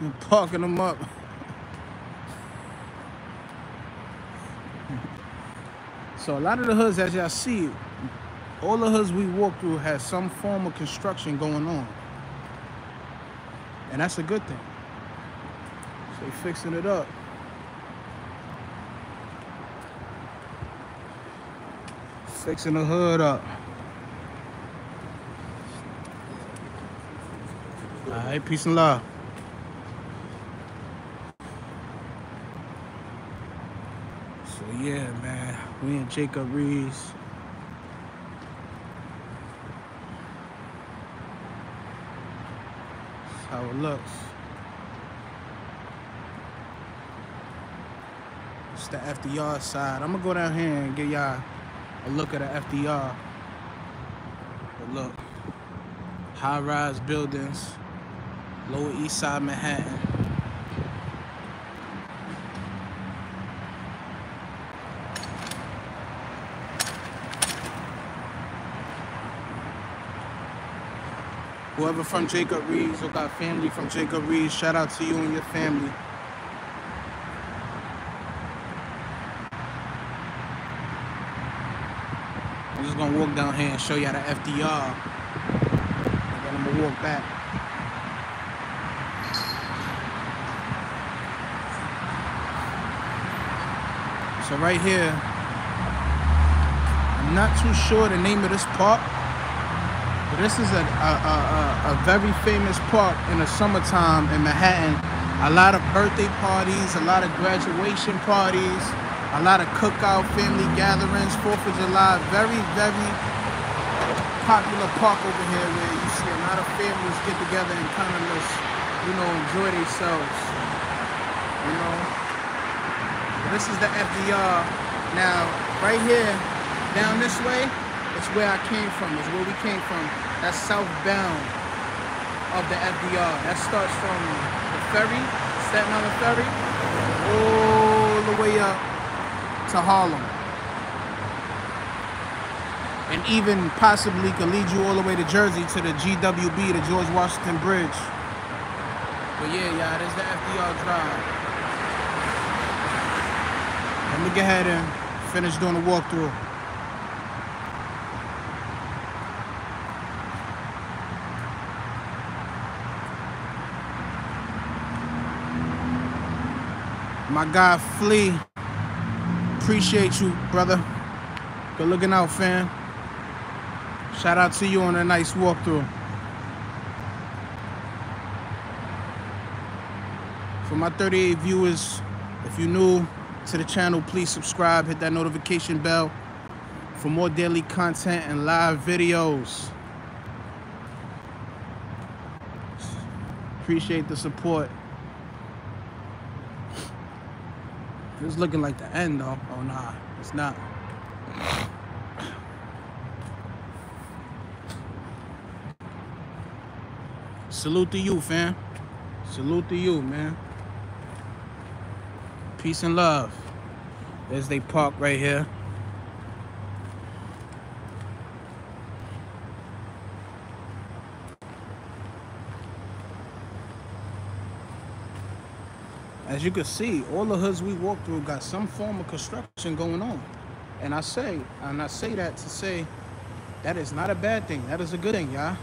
And parking them up. So a lot of the hoods, as y'all see, all the hoods we walk through has some form of construction going on. And that's a good thing. So they're fixing it up. Fixing the hood up. All right, peace and love. So yeah, man, we and Jacob Riis. That's how it looks. It's the FDR side. I'm gonna go down here and get y'all a look at the FDR. But look, high-rise buildings, Lower East Side Manhattan. Whoever from Jacob Riis or got family from Jacob Riis, shout out to you and your family. I'm just gonna walk down here and show y'all the FDR. And then I'm gonna walk back. So right here, I'm not too sure the name of this park, but this is a very famous park in the summertime in Manhattan. A lot of birthday parties, a lot of graduation parties, a lot of cookout, family gatherings, 4th of July, very, very popular park over here where you see a lot of families get together and kind of just, you know, enjoy themselves, you know. This is the FDR. Now, right here, down this way, it's where I came from, it's where we came from. That's southbound of the FDR. That starts from the ferry, Staten Island Ferry, all the way up to Harlem, and even possibly could lead you all the way to Jersey to the GWB, the George Washington Bridge. But yeah, y'all, this is the FDR Drive. Let me get ahead and finish doing the walkthrough. My guy Flea, appreciate you, brother. Good looking out, fam. Shout out to you on a nice walkthrough. For my 38 viewers, if you're new to the channel, please subscribe, hit that notification bell for more daily content and live videos. Appreciate the support. It's looking like the end though. Oh nah, it's not. Salute to you, fam. Salute to you, man. Peace and love. There's they park right here. As you can see, all the hoods we walk through got some form of construction going on. And I say that to say that is not a bad thing. That is a good thing, y'all.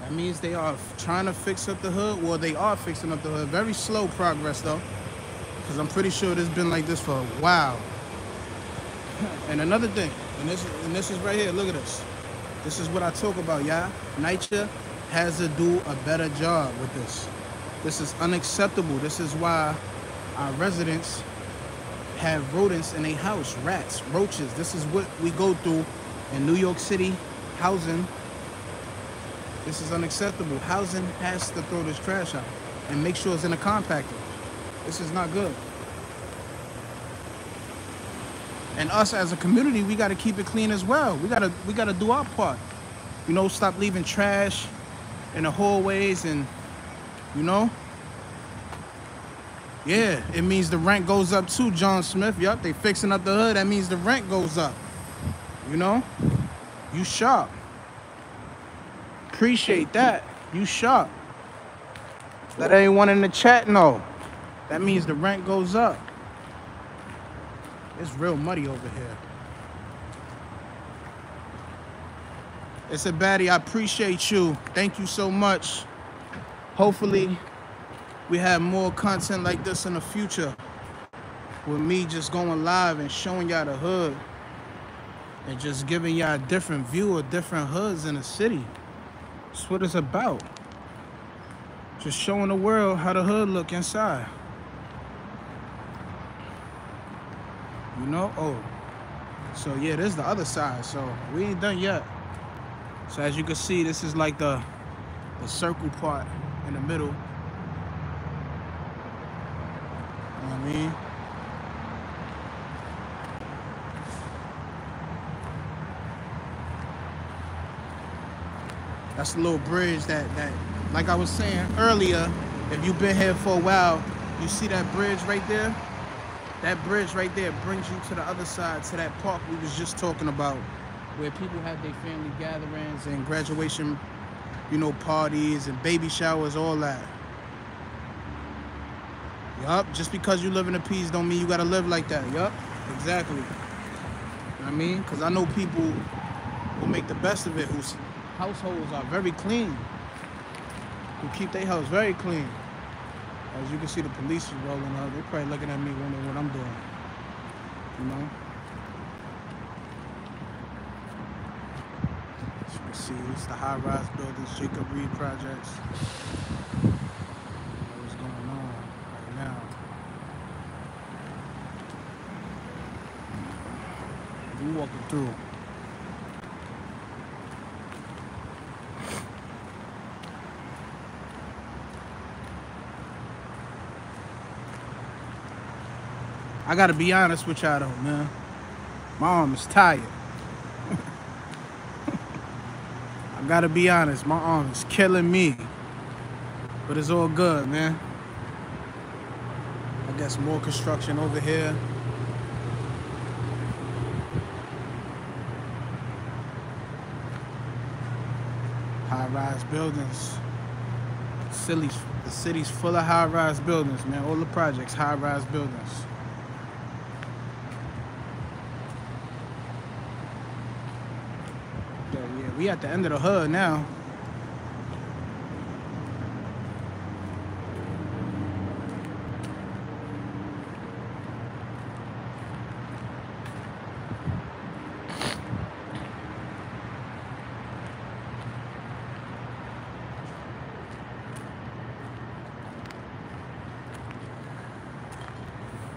That means they are trying to fix up the hood. Well, they are fixing up the hood. Very slow progress, though, because I'm pretty sure it's been like this for a while. And another thing, and this is right here. Look at this. This is what I talk about, y'all. NYCHA has to do a better job with this. This is unacceptable. This is why our residents have rodents in their house, rats, roaches. This is what we go through in New York City housing. This is unacceptable. Housing has to throw this trash out and make sure it's in a compactor. This is not good. And us as a community, we got to keep it clean as well. We got to do our part. You know, stop leaving trash in the hallways and, you know? Yeah, it means the rent goes up too, John Smith. Yup, they fixing up the hood. That means the rent goes up. You know? You sharp. Appreciate that. You sharp. Let anyone in the chat know. That means the rent goes up. It's real muddy over here. It's a baddie. I appreciate you. Thank you so much. Hopefully we have more content like this in the future, with me just going live and showing y'all the hood and just giving y'all a different view of different hoods in the city. That's what it's about. Just showing the world how the hood look inside. You know? Oh. So yeah, this is the other side. So we ain't done yet. So as you can see, this is like the circle part in the middle. You know what I mean? That's a little bridge that, like I was saying earlier, if you've been here for a while, you see that bridge right there? That bridge right there brings you to the other side, to that park we was just talking about, where people have their family gatherings and graduation, you know, parties and baby showers, all that. Yup, just because you live in the peace don't mean you gotta live like that. Yup, exactly. You know what I mean? Because I know people who make the best of it, who's households are very clean, who keep their house very clean. As you can see, the police is rolling out. They're probably looking at me wondering what I'm doing, you know? As you can see, it's the high-rise buildings, Jacob Riis Projects. What's going on right now? We're walking through. I gotta be honest with y'all though, man. My arm is tired. I gotta be honest, my arm is killing me. But it's all good, man. I guess more construction over here. High-rise buildings. The city's full of high-rise buildings, man. All the projects, high-rise buildings. We at the end of the hood now.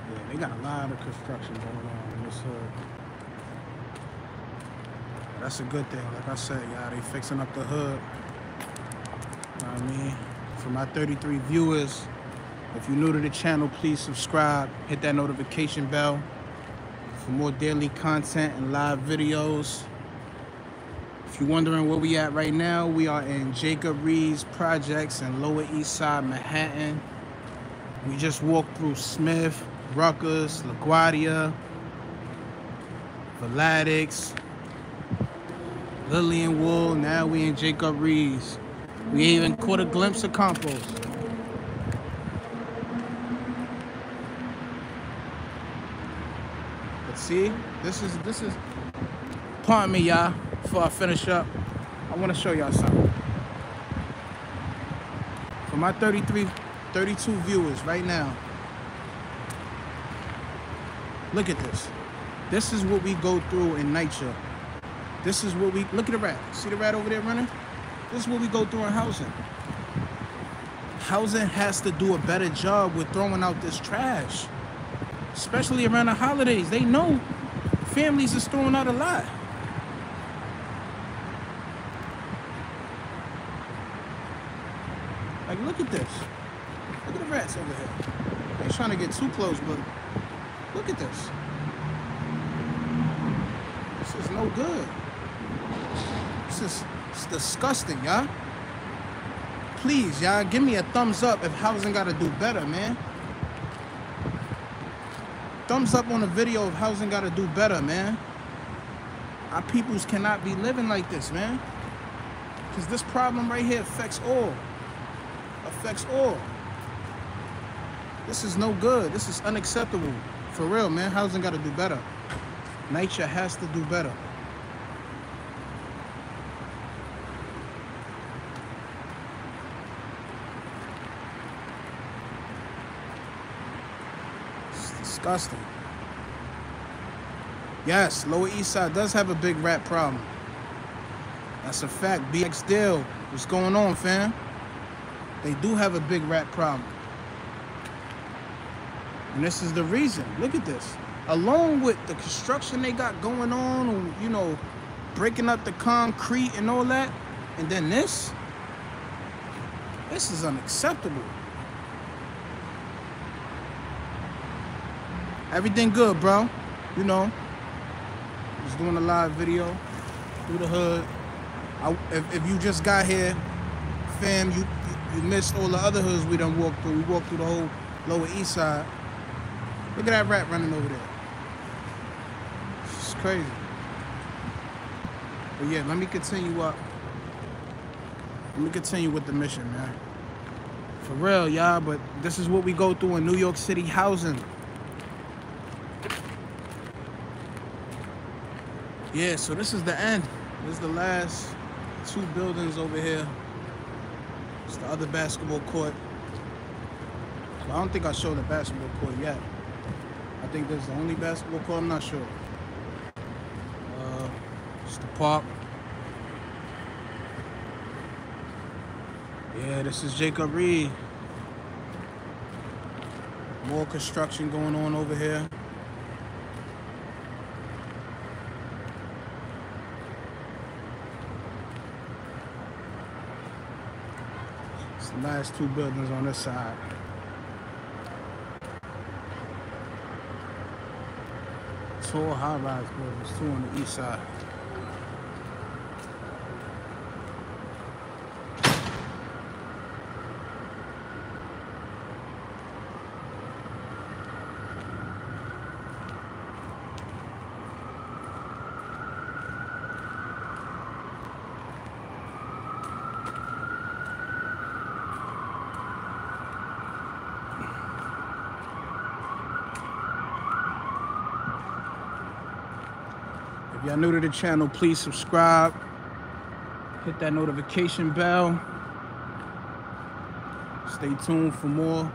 Yeah, they got a lot of construction going on in this hood. That's a good thing. Like I said, y'all, they fixing up the hood. You know what I mean? For my 33 viewers, if you're new to the channel, please subscribe. Hit that notification bell for more daily content and live videos. If you're wondering where we at right now, we are in Jacob Riis Projects in Lower East Side, Manhattan. We just walked through Smith, Rutgers, LaGuardia, Vladeck's, Lillian Wald. Now we in Jacob Riis. We even caught a glimpse of Compos. But see, this is. Pardon me, y'all. Before I finish up, I want to show y'all something. For my 32 viewers right now, look at this. This is what we go through in NYCHA. This is what we, look at the rat. See the rat over there running? This is what we go through in housing. Housing has to do a better job with throwing out this trash, especially around the holidays. They know families is throwing out a lot. Like, look at this. Look at the rats over here. I ain't trying to get too close, but look at this. This is no good. This is disgusting, y'all. Please, y'all, give me a thumbs up if housing gotta do better, man. Thumbs up on a video if housing gotta do better, man. Our peoples cannot be living like this, man. Because this problem right here affects all. Affects all. This is no good. This is unacceptable. For real, man. Housing gotta do better. NYCHA has to do better. Disgusting. Yes, Lower East Side does have a big rat problem. That's a fact. BX Deal, what's going on, fam? They do have a big rat problem. And this is the reason. Look at this. Along with the construction they got going on, you know, breaking up the concrete and all that, and then this? This is unacceptable. Everything good, bro. You know, just doing a live video through the hood. If you just got here, fam, you missed all the other hoods we done walked through. We walked through the whole Lower East Side. Look at that rat running over there. It's crazy. But yeah, let me continue up. Let me continue with the mission, man. For real, y'all, but this is what we go through in New York City housing. Yeah, so this is the end. This is the last two buildings over here. It's the other basketball court. I don't think I showed the basketball court yet. I think this is the only basketball court. I'm not sure. It's the park. Yeah, this is Jacob Riis. More construction going on over here. It's the last two buildings on this side. Tall high-rise buildings, two on the east side. If y'all new to the channel, please subscribe, hit that notification bell, stay tuned for more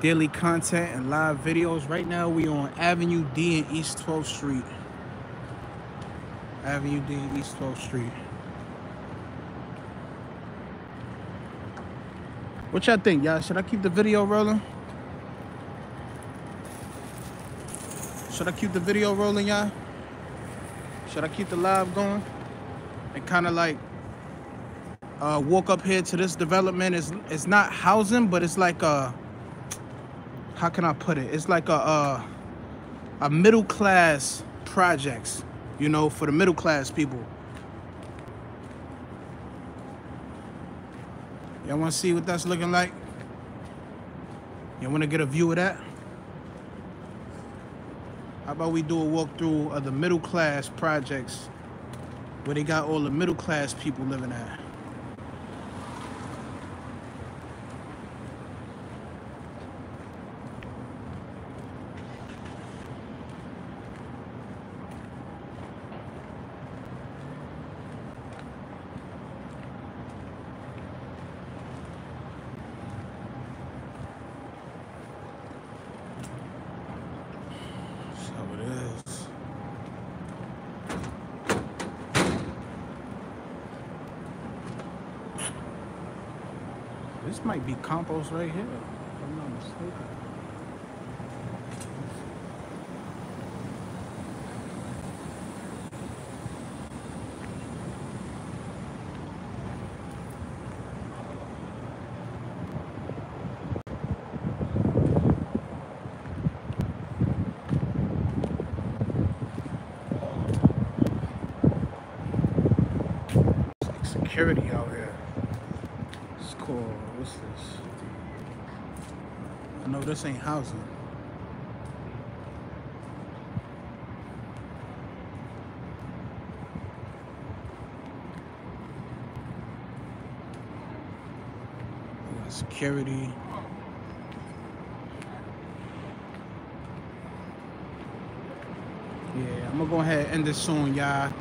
daily content and live videos. Right now we on Avenue D and East 12th Street. Avenue D and East 12th Street. What y'all think, y'all? Should I keep the video rolling? Should I keep the video rolling, y'all? Should I keep the live going and kind of like walk up here to this development? It's not housing, but it's like a, how can I put it? It's like a middle class projects, you know, for the middle class people. Y'all want to see what that's looking like? Y'all want to get a view of that? How about we do a walkthrough of the middle class projects where they got all the middle class people living at? This might be compost right here, if I'm not mistaken. It's like security out here. What's this? I know this ain't housing. We got security. Yeah, I'm gonna go ahead and end this soon, y'all.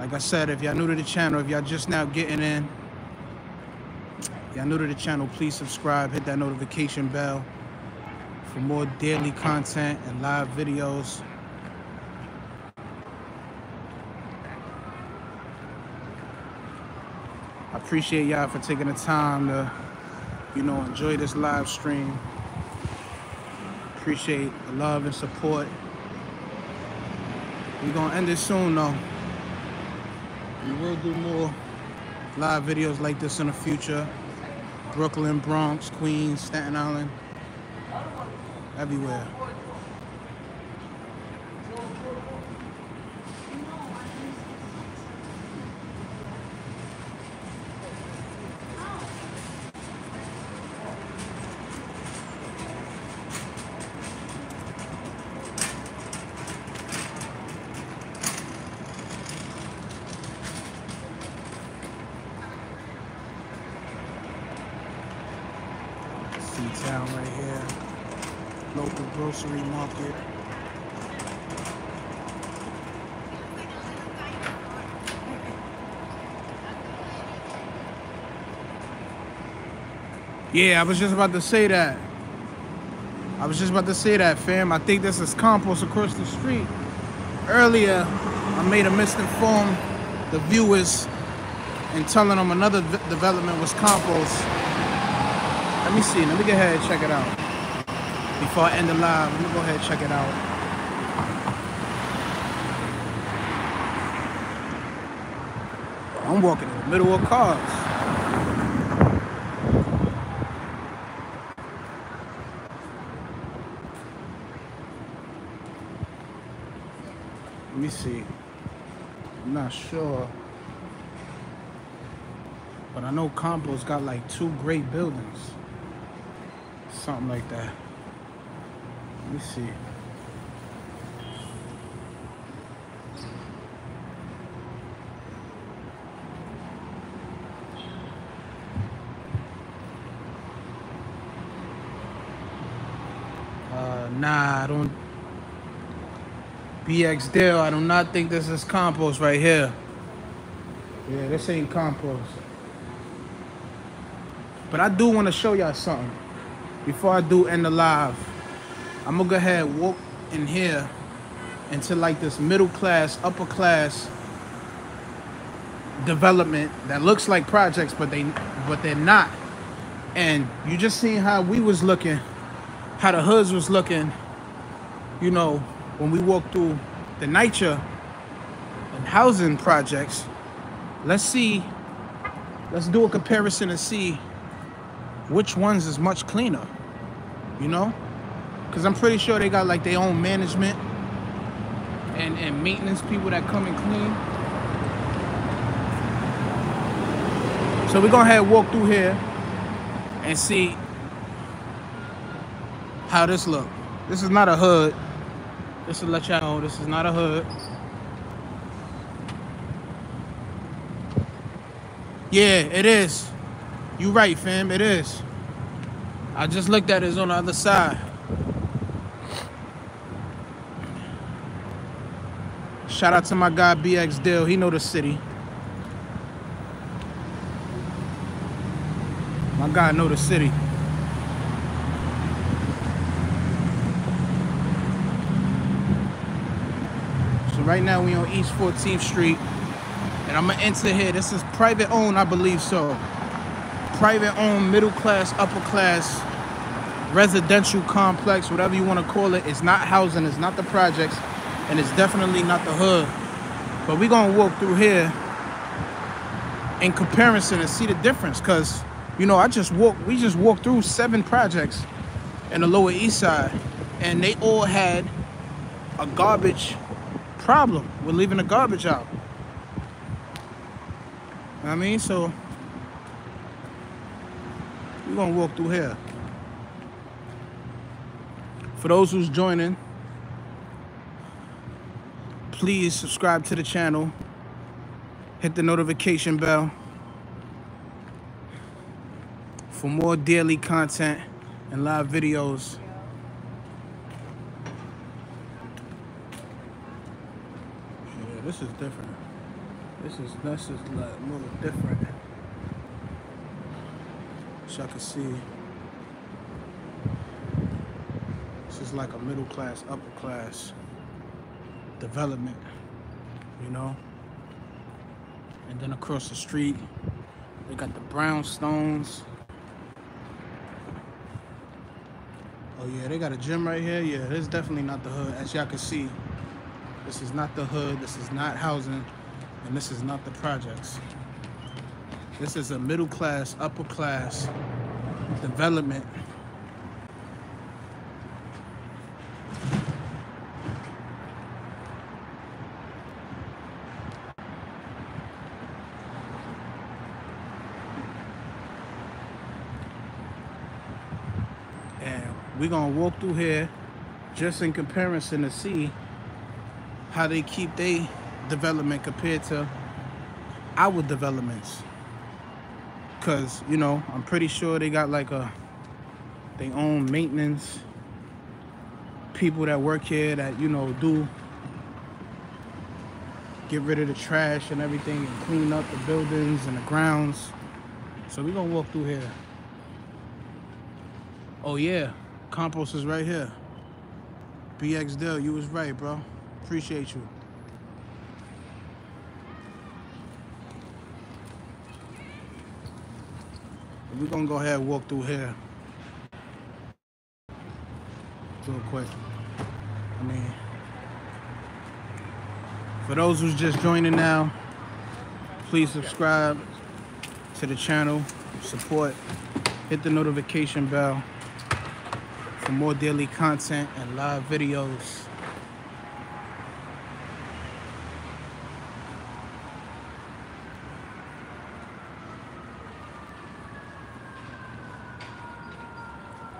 Like I said, if y'all new to the channel, if y'all just now getting in, y'all new to the channel, please subscribe, hit that notification bell for more daily content and live videos. I appreciate y'all for taking the time to, you know, enjoy this live stream. Appreciate the love and support. We're gonna end it soon though. We will do more live videos like this in the future. Brooklyn, Bronx, Queens, Staten Island, everywhere. Town right here, local grocery market. Yeah, I was just about to say that. I was just about to say that, fam. I think this is Compost across the street. Earlier, I made a misinform the viewers and telling them another development was Compost. Let me see. Let me go ahead and check it out. Before I end the live, let me go ahead and check it out. I'm walking in the middle of cars. Let me see. I'm not sure. But I know Compost got like 2 great buildings. Something like that. Let me see. Nah, I don't. BX Dale, I do not think this is Compost right here. Yeah, this ain't Compost. But I do want to show y'all something. Before I do end the live, I'm gonna go ahead and walk in here into like this middle class, upper class development that looks like projects, but they're not. And you just seen how we was looking, how the hoods was looking, you know, when we walked through the NYCHA and housing projects. Let's see, let's do a comparison and see which ones is much cleaner, you know? Because I'm pretty sure they got like their own management and maintenance people that come and clean. So we're gonna have walk through here and see how this look. This is not a hood. This will let y'all know this is not a hood. Yeah, it is. You right, fam, it is. I just looked at it, it's on the other side. Shout out to my guy, BX Dill. He know the city. My guy know the city. So right now we on East 14th Street. And I'm gonna enter here. This is private owned, I believe so. Private owned, middle class, upper class, residential complex, whatever you want to call it. It's not housing, it's not the projects, and it's definitely not the hood. But we're going to walk through here in comparison and see the difference. Because, you know, we just walked through 7 projects in the Lower East Side, and they all had a garbage problem. We're leaving the garbage out. I mean, so we're gonna walk through here. For those who's joining, please subscribe to the channel, hit the notification bell for more daily content and live videos. Yeah, this is different. This is like a little different. I can see class. It's like a middle class, upper class development, you know? And then across the street, they got the brownstones. Oh yeah, they got a gym right here. Yeah, this is definitely not the hood. As y'all can see, this is not the hood, this is not housing, and this is not the projects. This is a middle class, upper class development. We're gonna walk through here just in comparison to see how they keep their development compared to our developments. Cause, you know, I'm pretty sure they got like their own maintenance people that work here that, you know, do get rid of the trash and everything and clean up the buildings and the grounds. So we're gonna walk through here. Oh yeah. Compost is right here. BX Dell, you was right, bro. Appreciate you. We're gonna go ahead and walk through here real quick. I mean, for those who's just joining now, please subscribe to the channel, support, hit the notification bell for more daily content and live videos.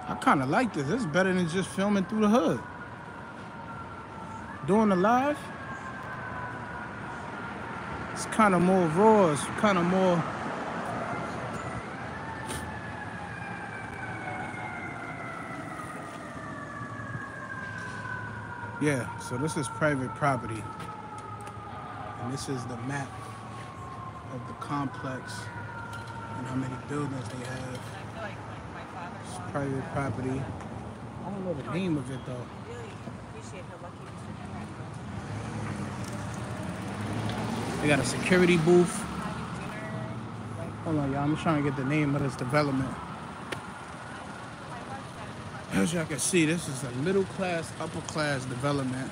I kind of like this. It's better than just filming through the hood. Doing the live, it's kind of more raw. It's kind of more. Yeah, so this is private property. And this is the map of the complex and how many buildings they have. I feel like my father. It's private property. I don't know the name of it though. Really appreciate how lucky Mr. Henry. They got a security booth. Hold on, y'all. I'm trying to get the name of this development. As y'all can see, this is a middle class, upper class development.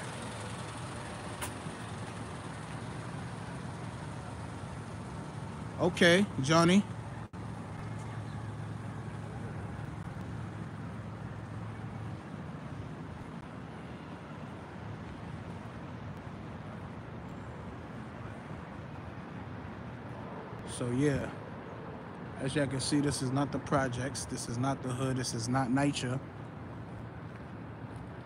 Okay, Johnny. So yeah, as y'all can see, this is not the projects. This is not the hood. This is not NYCHA.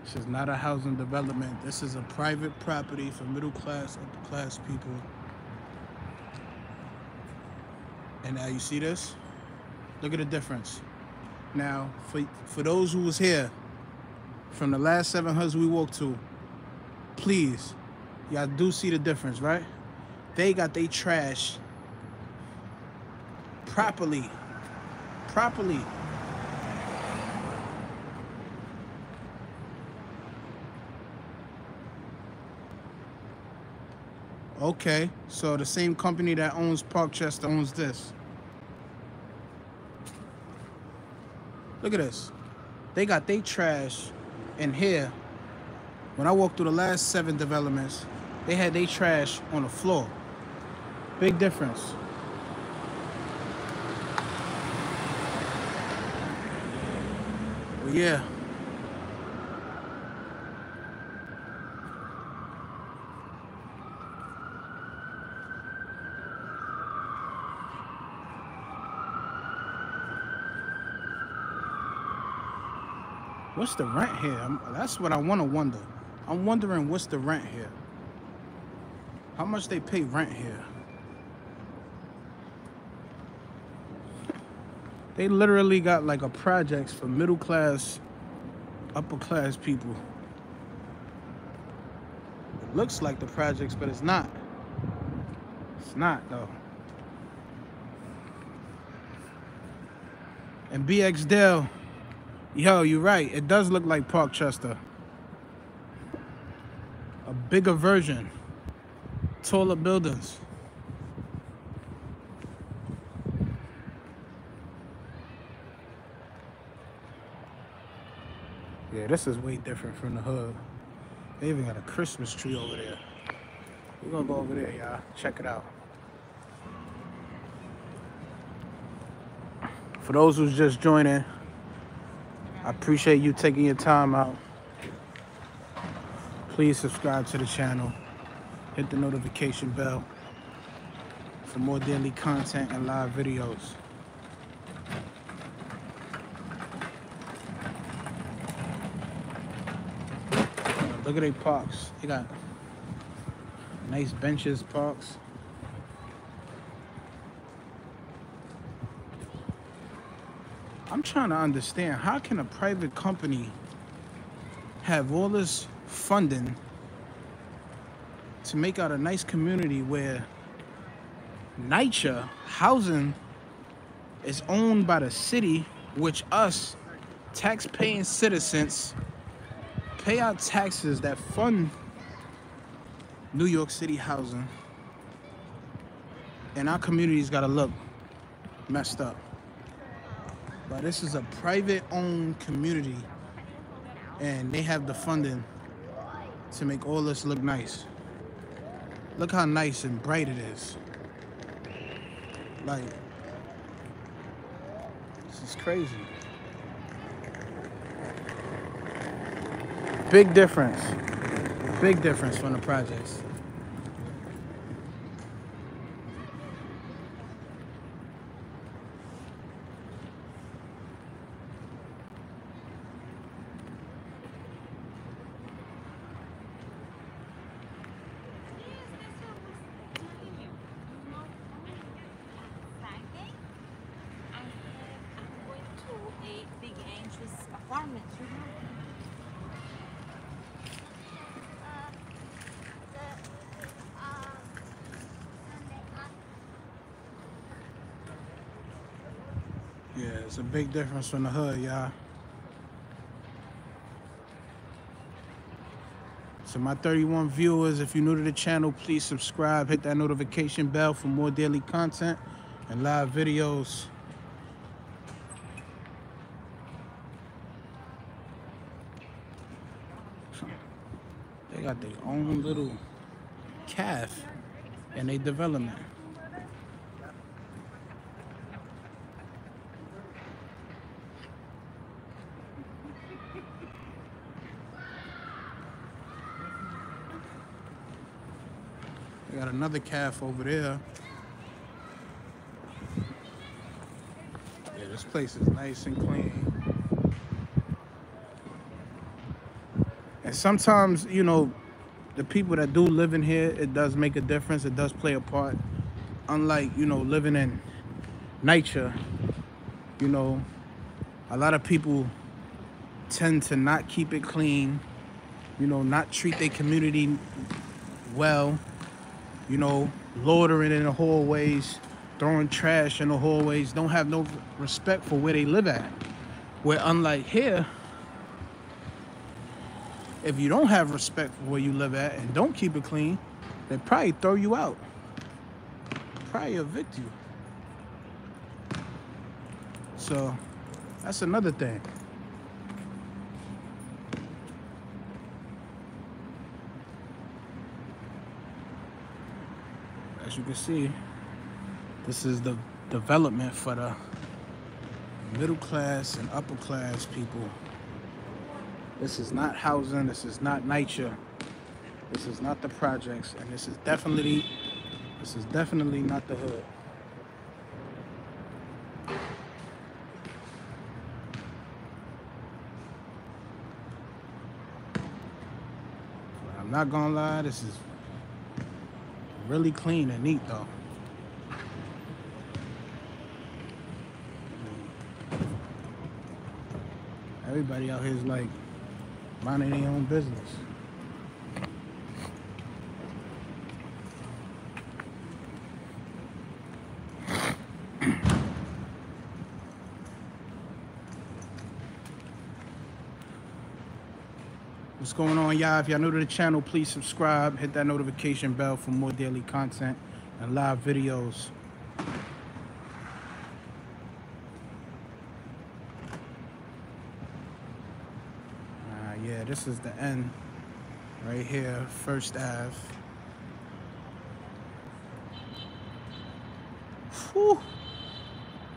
This is not a housing development. This is a private property for middle class, upper class people. And now you see this? Look at the difference. Now, for those who was here, from the last 7 hoods we walked to, please, y'all do see the difference, right? They got their trash properly, properly. Okay, so the same company that owns Parkchester owns this. Look at this. They got their trash in here. When I walked through the last 7 developments, they had their trash on the floor. Big difference. But yeah. What's the rent here? That's what I want to wonder. I'm wondering what's the rent here. How much they pay rent here? They literally got like a projects for middle class, upper class people. It looks like the projects, but it's not. It's not though. And BX Dell, Yo, you're right. It does look like Parkchester. A bigger version. Taller buildings. Yeah, this is way different from the hood. They even got a Christmas tree over there. We're gonna go over there, y'all. Check it out. For those who's just joining, I appreciate you taking your time out. Please subscribe to the channel. Hit the notification bell for more daily content and live videos. Look at their parks. They got nice benches, parks. I'm trying to understand, how can a private company have all this funding to make out a nice community where NYCHA housing is owned by the city, which us tax-paying citizens pay out taxes that fund New York City housing, and our community's gotta look messed up. But this is a private owned community and they have the funding to make all this look nice. Look how nice and bright it is. Like, this is crazy. Big difference. Big difference from the projects. Yeah, it's a big difference from the hood, y'all. So my 31 viewers, if you're new to the channel, please subscribe. Hit that notification bell for more daily content and live videos. They got their own little calf in their development. We got another calf over there. Yeah, this place is nice and clean. And sometimes, you know, the people that do live in here, it does make a difference. It does play a part. Unlike, you know, living in NYCHA, you know, a lot of people tend to not keep it clean, you know, not treat their community well. You know, loitering in the hallways, throwing trash in the hallways, don't have no respect for where they live at. Where unlike here, if you don't have respect for where you live at and don't keep it clean, they probably throw you out. Probably evict you. So, that's another thing. As you can see, this is the development for the middle class and upper class people. This is not housing, this is not NYCHA, this is not the projects, and this is definitely not the hood. But I'm not gonna lie, this is really clean and neat though. Everybody out here is like minding their own business. What's going on, y'all? If y'all new to the channel, please subscribe, hit that notification bell for more daily content and live videos. Yeah, this is the end right here, First Ave. Whew.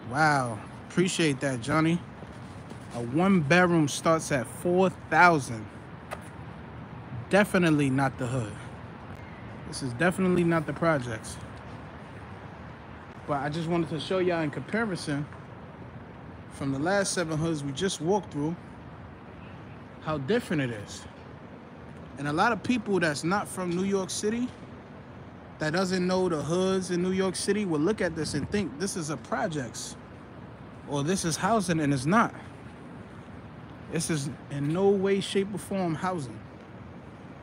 Wow, appreciate that, Johnny. A one-bedroom starts at $4,000. Definitely not the hood. This is definitely not the projects. But I just wanted to show y'all in comparison from the last seven hoods we just walked through how different it is. And a lot of people that's not from New York City, that doesn't know the hoods in New York City, will look at this and think this is a projects or this is housing, and it's not. This is in no way, shape, or form housing.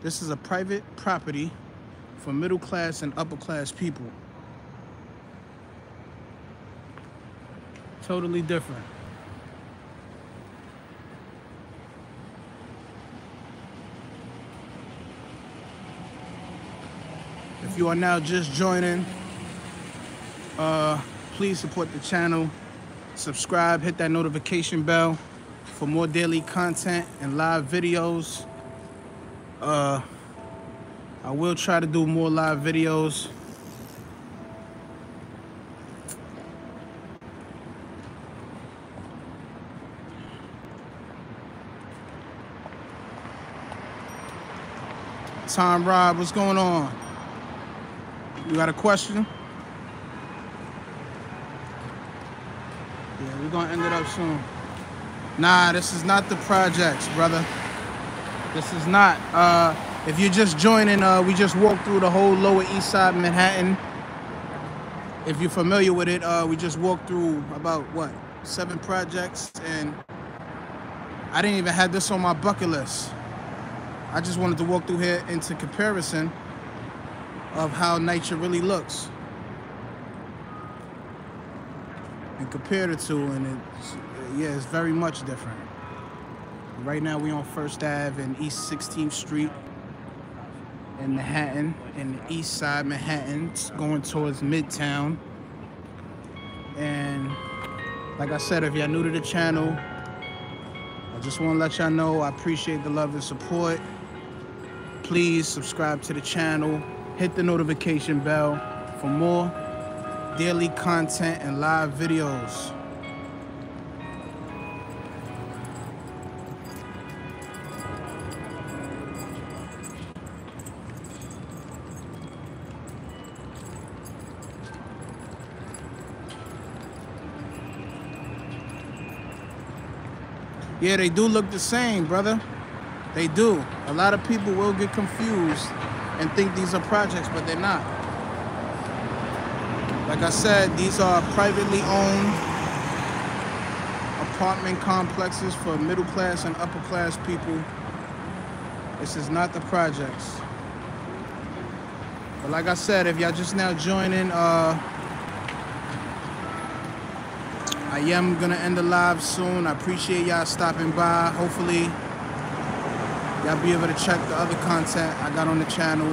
This is a private property for middle class and upper class people. Totally different. If you are now just joining, please support the channel, subscribe, hit that notification bell for more daily content and live videos. I will try to do more live videos. Tom Rob, what's going on? You got a question? Yeah, we're gonna end it up soon. Nah, this is not the projects, brother. This is not. If you're just joining, we just walked through the whole Lower East Side of Manhattan. If you're familiar with it, we just walked through about, what, 7 projects, and I didn't even have this on my bucket list. I just wanted to walk through here into comparison of how NYCHA really looks and compare the two, and it's, yeah, it's very much different. Right now we on First Ave and East 16th Street in Manhattan, in the East Side Manhattan, going towards Midtown. And like I said, if y'all new to the channel, I just want to let y'all know I appreciate the love and support. Please subscribe to the channel. Hit the notification bell for more daily content and live videos. Yeah, they do look the same, brother. They do. A lot of people will get confused and think these are projects, but they're not. Like I said, these are privately owned apartment complexes for middle class and upper class people. This is not the projects. But like I said, if y'all just now joining, I am gonna end the live soon. I appreciate y'all stopping by. Hopefully y'all be able to check the other content I got on the channel.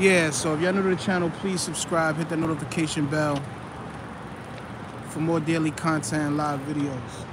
Yeah, so if y'all new to the channel, please subscribe, hit that notification bell for more daily content and live videos.